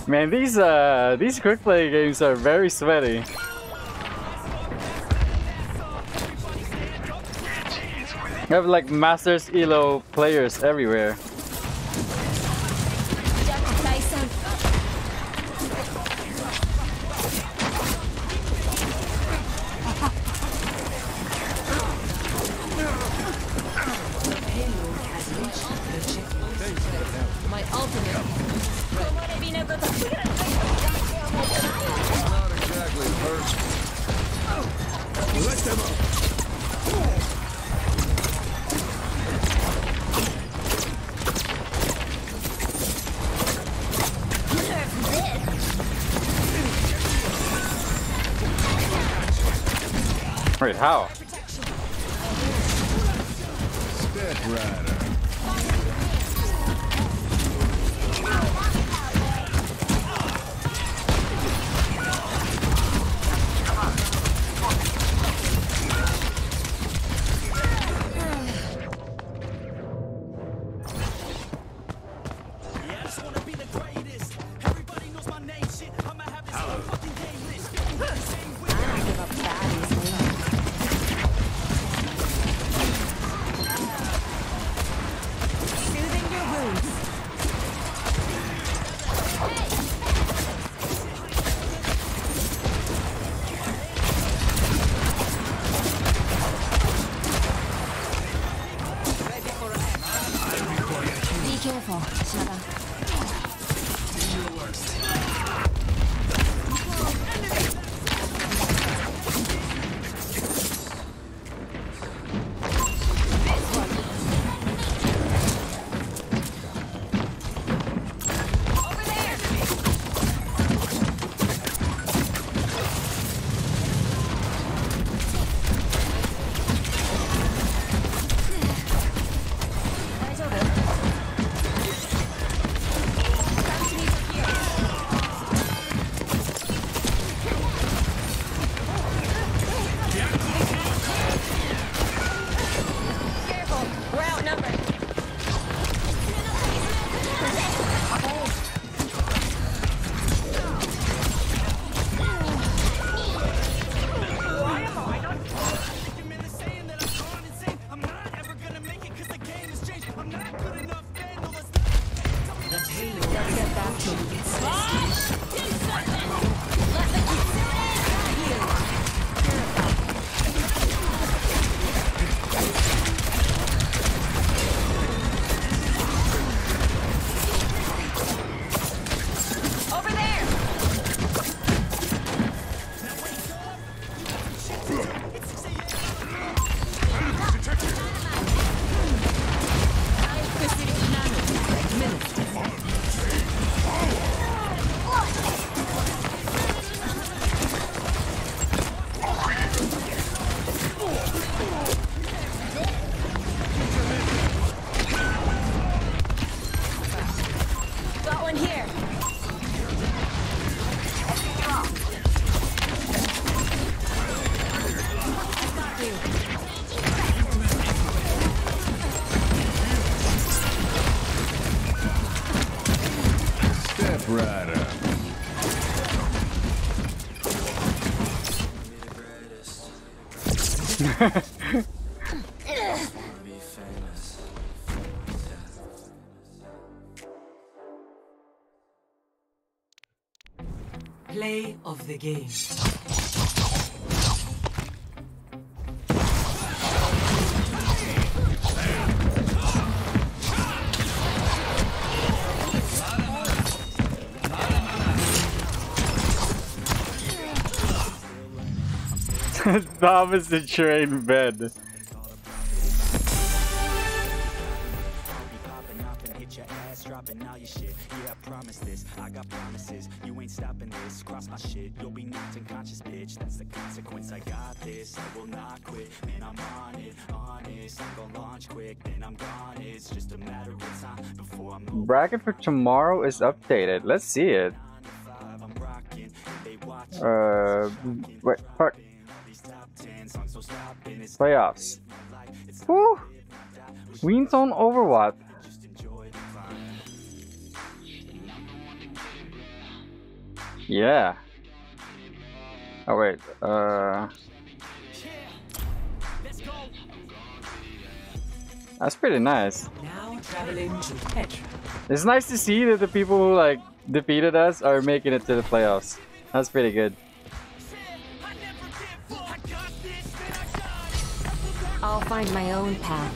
Man, these quick play games are very sweaty. We have like Masters Elo players everywhere. Wait, how? Play of the game. That was the train bed. I got promises, you ain't stopping this. Cross my shit, you'll be knocked unconscious, bitch. That's the consequence. I got this, I will not quit. Man, I'm on it, honest. I'm gonna launch quick, then I'm gone. It's just a matter of time before I'm over. Bracket for tomorrow is updated. Let's see it. Wait, fuck. Playoffs. Woo! Winston Overwatch. Yeah. Oh wait. That's pretty nice. Now traveling to Petra. It's nice to see that the people who like defeated us are making it to the playoffs. That's pretty good. I'll find my own path.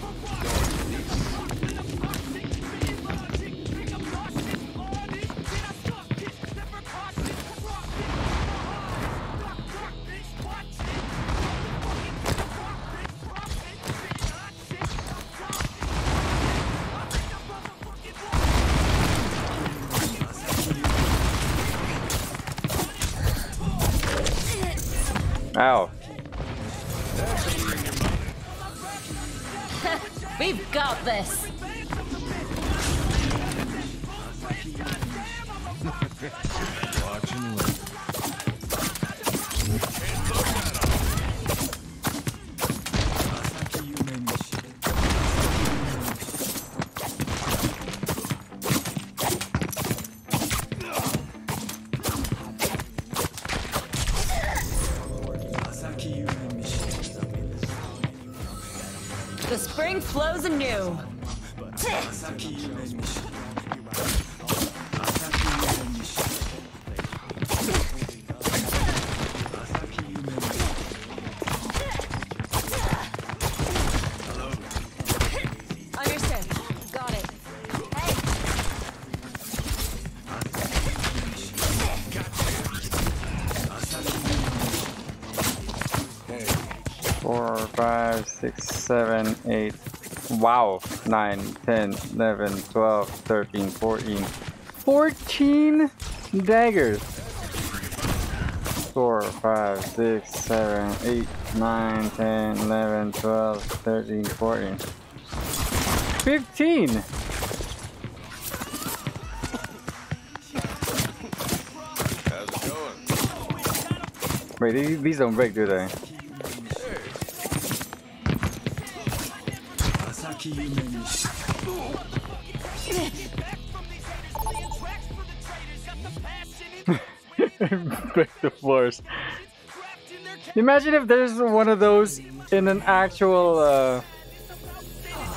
Ow. We've got this. Watch and look. Flows anew. Seven, eight. Wow. 9, 10, 11, 12, 13, 14. 14 daggers. 4, 5, 6, 7, 8, 9, 10, 11, 12, 13, 14. 15. How's it going? Wait, these don't break, do they? Break the floors. Imagine if there's one of those in an actual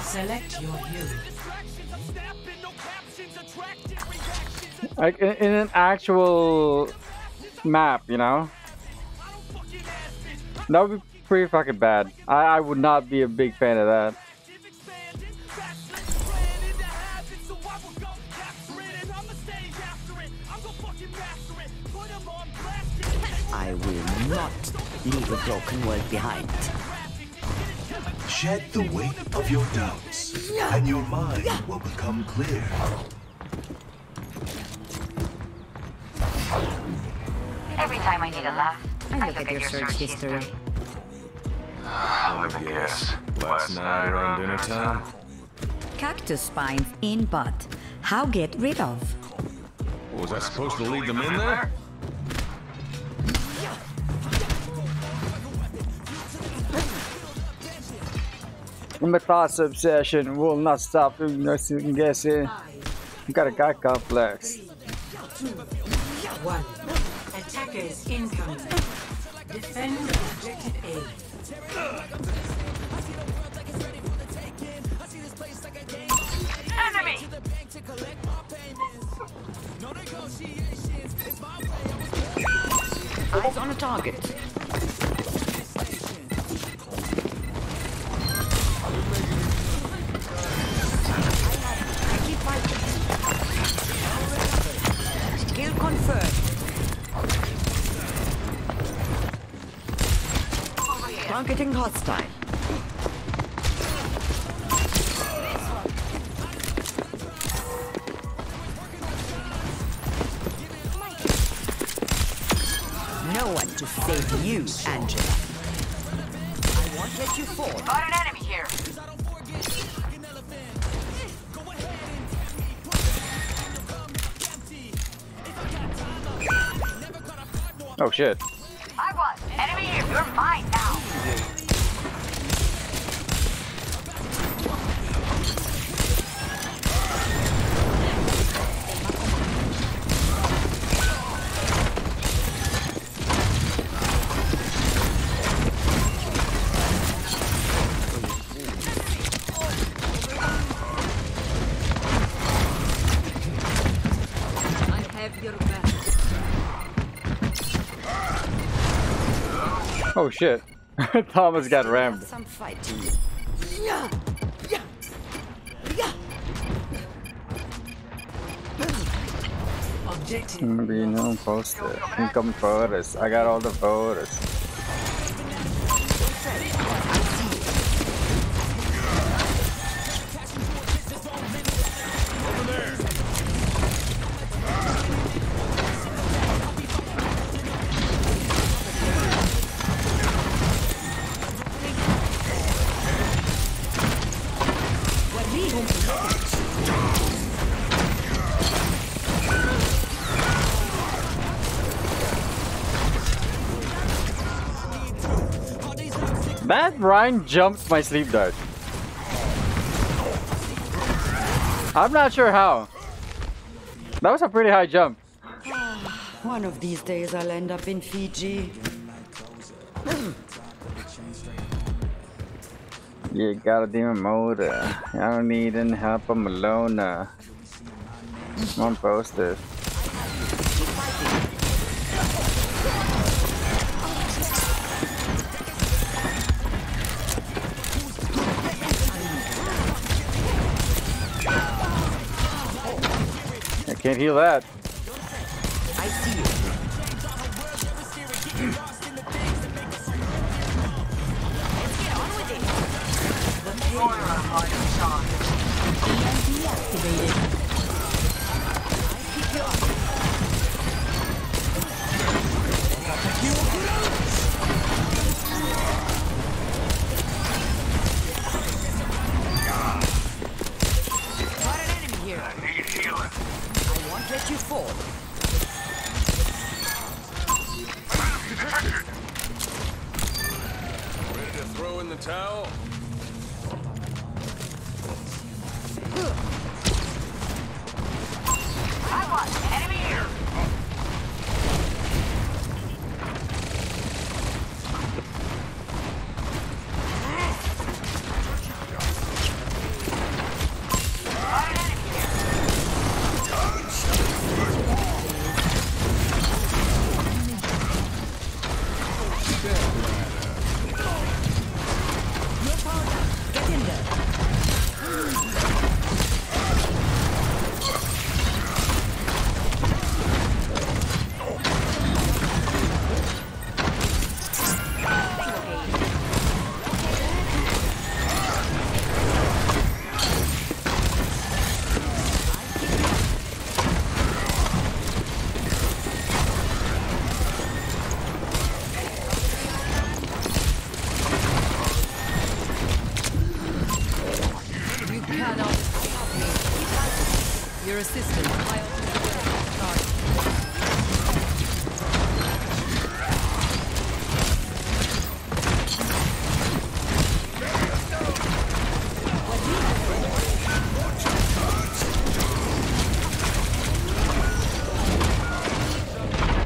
select your hero. Like in an actual map, you know? That would be pretty fucking bad. I would not be a big fan of that. I will not leave a broken world behind. Shed the weight of your doubts, and your mind will become clear. Every time I need a laugh, I look at your search history. Let me guess. Last night around dinner time? Cactus spines in butt. How get rid of? Was I supposed to leave them in there? My thoughts obsession will not stop guessing. You got a guy complex. 1. Attackers incoming. Defend objective A. Eyes on a target. Getting hostile. No one to save you, Angela. I won't let you fall. Got an enemy here. Oh shit. I was. Enemy here. You're mine now. Oh shit, Thomas got rammed. Some fight. Be no poster. Income voters. I got all the voters. That Ryan jumps my sleep dart. I'm not sure how. That was a pretty high jump. One of these days I'll end up in Fiji. You got a demon motor. I don't need any help. I'm alone. Come on, post this. Can't heal that. I see you.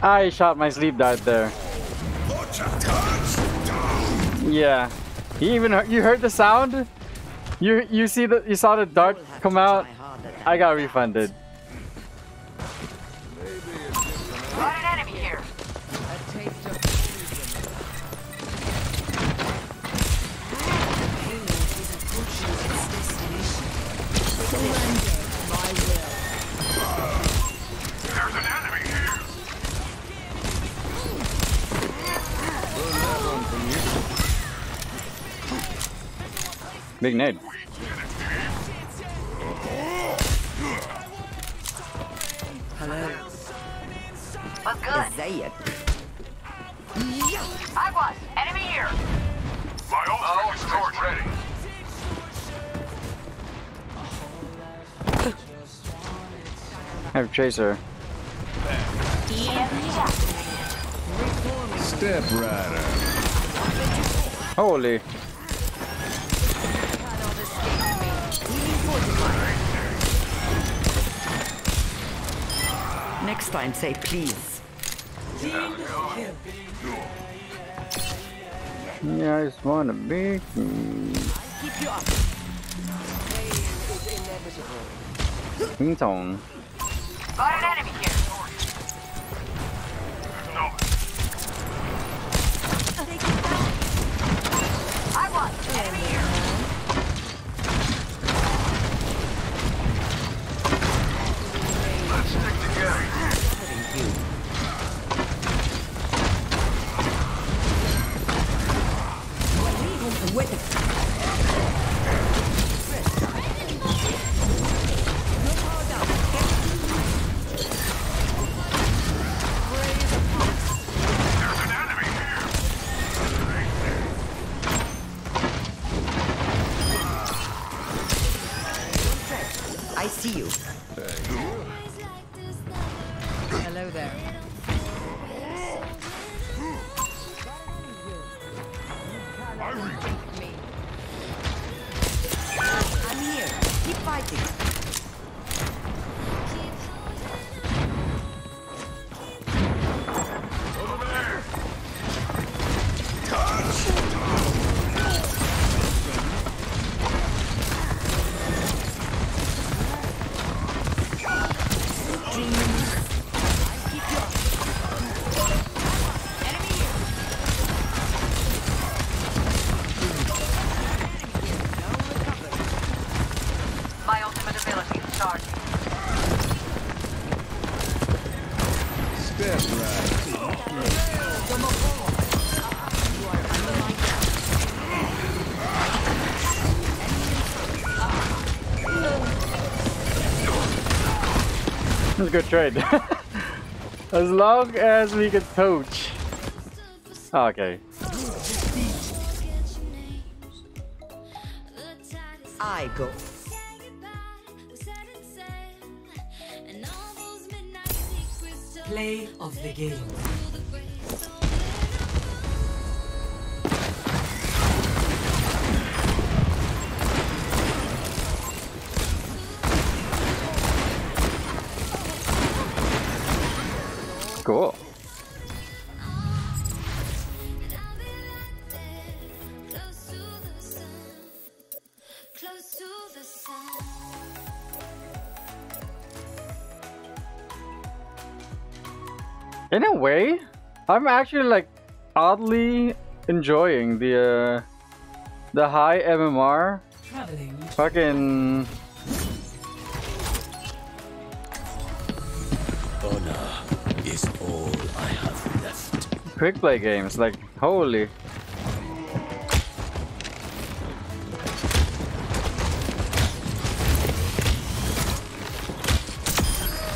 I shot my sleep dart there. Yeah. You even heard, you heard the sound? You see the you saw the dart come out? I got refunded. An enemy here. A taste of there's an enemy here. Big nade. Hello. Well, good. I was. Enemy here. My ultimate is ready. I have Chaser. Step right up. Holy. Next time, say please. Yeah, I just want to be. Keep you up. It's on. Got an enemy here. No. I want enemy here. Let's stick together. With it. There's an enemy here. Right there. I see you. Hello there. Good trade. As long as we can poach. Oh, okay. I go. Play of the game. Cool. In a way, I'm actually like oddly enjoying the high MMR. Fucking. Quick play games, like, holy.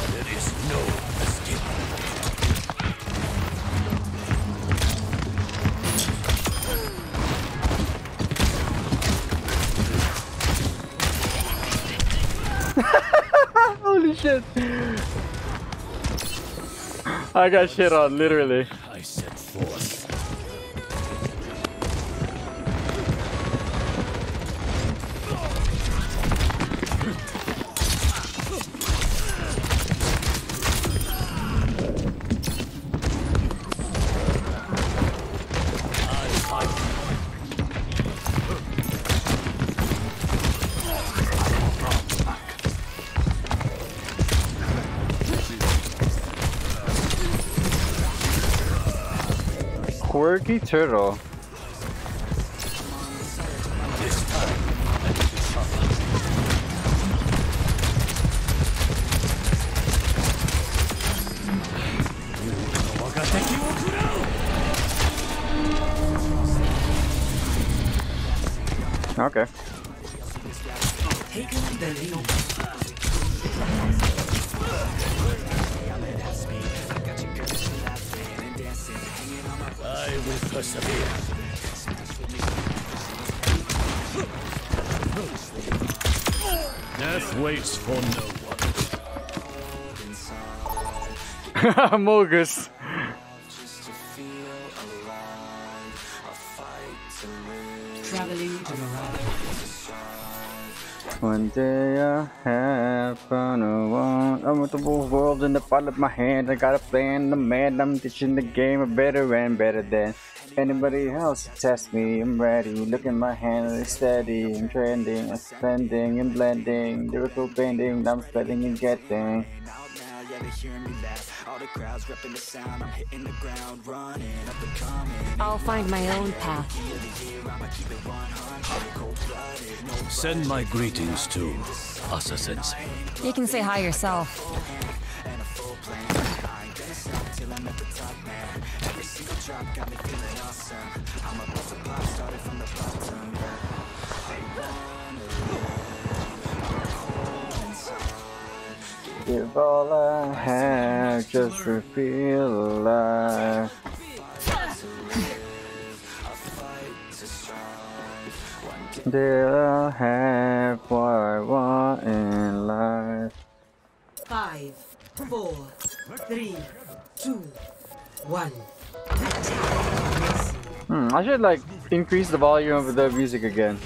There is no escape. Holy shit. I got shit on, literally. Quirky Turtle. Okay. I will persevere. Death waits for no one. Mogus. One day I happen alone. I'm with the world in the palm of my hand. I got a plan, the man. I'm teaching the game a better and better than anybody else. Test me, I'm ready. Look at my hand, it's steady. I'm trending, I'm spending and blending. Lyrical bending, I'm spending and getting. I'll find my own path. Send my greetings to Asa Sensei. You can say hi yourself. Give all I have, just reveal a lie. Did I have what I want in life? 5, 4, 3, 2, 1. I should like increase the volume of the music again.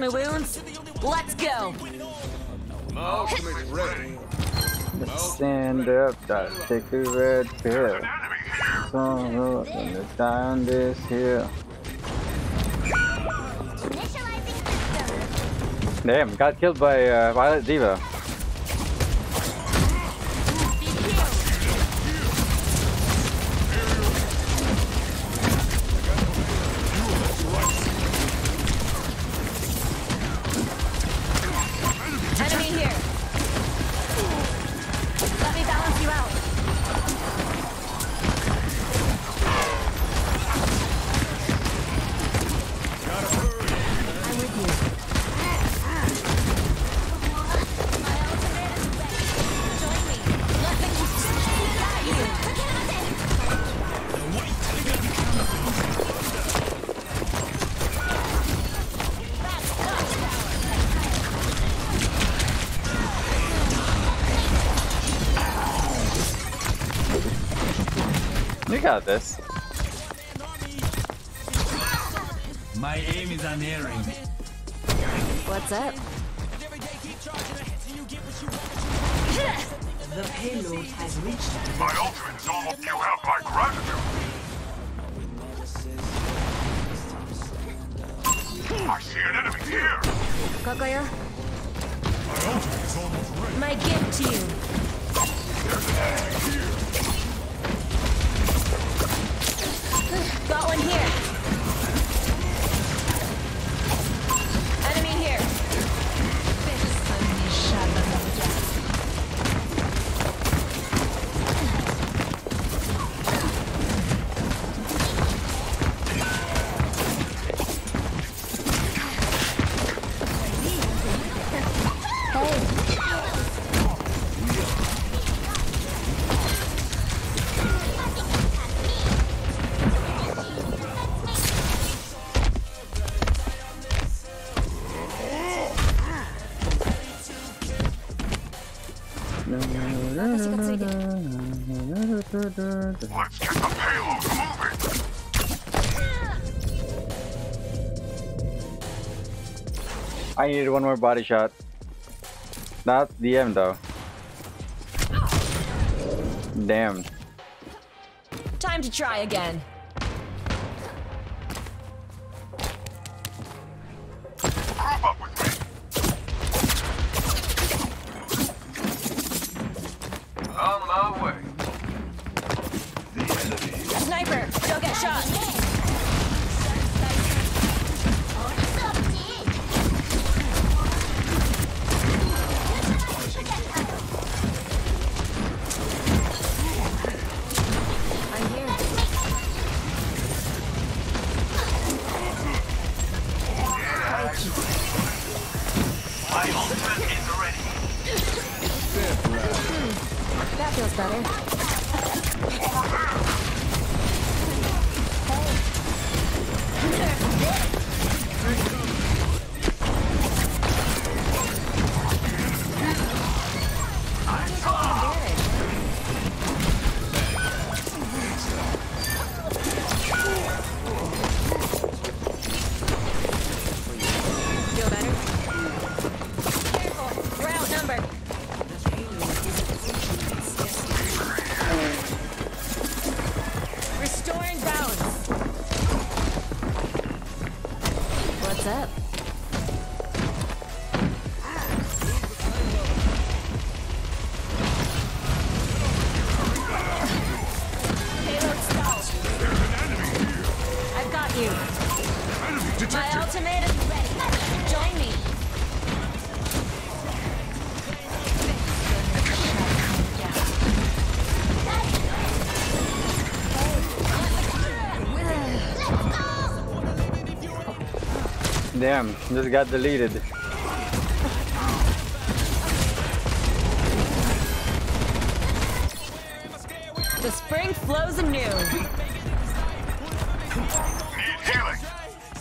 my wounds. Let's go. Ultimate ready. Stand up, take the red pill. So let's die on this hill. Damn, got killed by Violet D.Va. Got this. My aim is unerring. What's up? The payload has reached. My ultimate's almost. You have my gratitude. I see an enemy here. Kokoyo. My ultimate's almost ready. My gift to you. There's an enemy here. Got one here. Enemy here. Let's get the payload moving! I needed one more body shot. Not DM though. Damn. Time to try again. Damn, just got deleted. The spring flows anew. Need healing.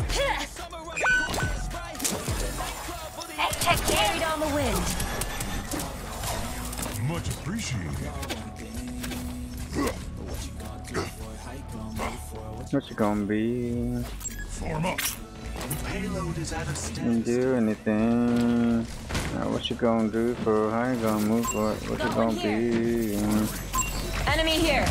Carried on the wind. Much appreciated. What you gonna be? Form up. Didn't do anything. Now what you gonna do for how you gonna move what you gonna be? Enemy here.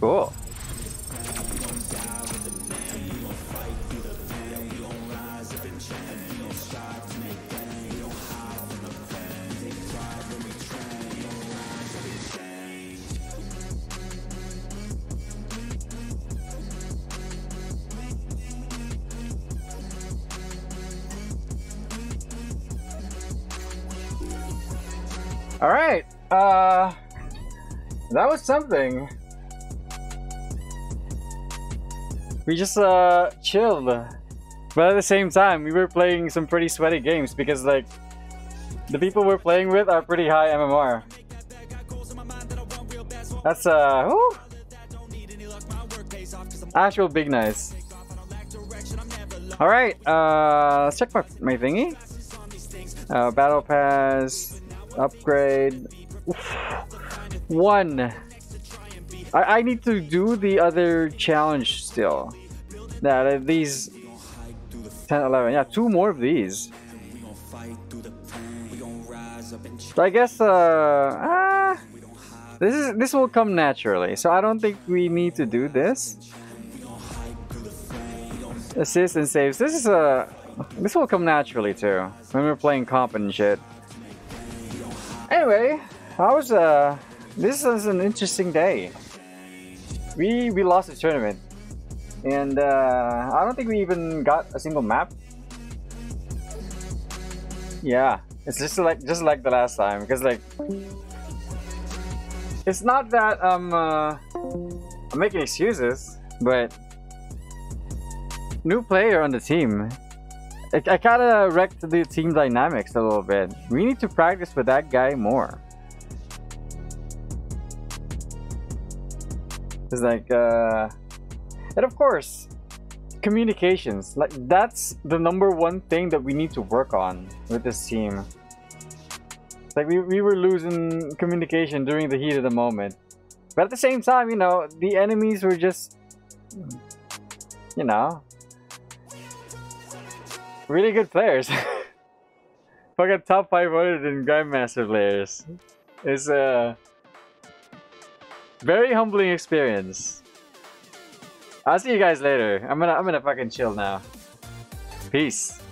Cool. All right, that was something. We just chilled, but at the same time we were playing some pretty sweaty games because like the people we're playing with are pretty high MMR. That's Ashe will big nice. All right, let's check my thingy. Battle pass upgrade. Oof. One. I need to do the other challenge still. Yeah, these 10, 11. Yeah, 2 more of these. So I guess this will come naturally. So I don't think we need to do this. Assist and saves. This will come naturally too when we're playing comp and shit. Anyway, this is an interesting day. We lost the tournament, and I don't think we even got a single map. Yeah, it's just like the last time, because like it's not that I'm making excuses, but new player on the team. I kind of wrecked the team dynamics a little bit. We need to practice with that guy more. It's like, and of course, communications. Like, that's the #1 thing that we need to work on with this team. It's like, we were losing communication during the heat of the moment. But at the same time, you know, the enemies were just, you know, really good players. Fucking top 500 in Grandmaster players. It's, very humbling experience. I'll see you guys later. I'm gonna fucking chill now. Peace.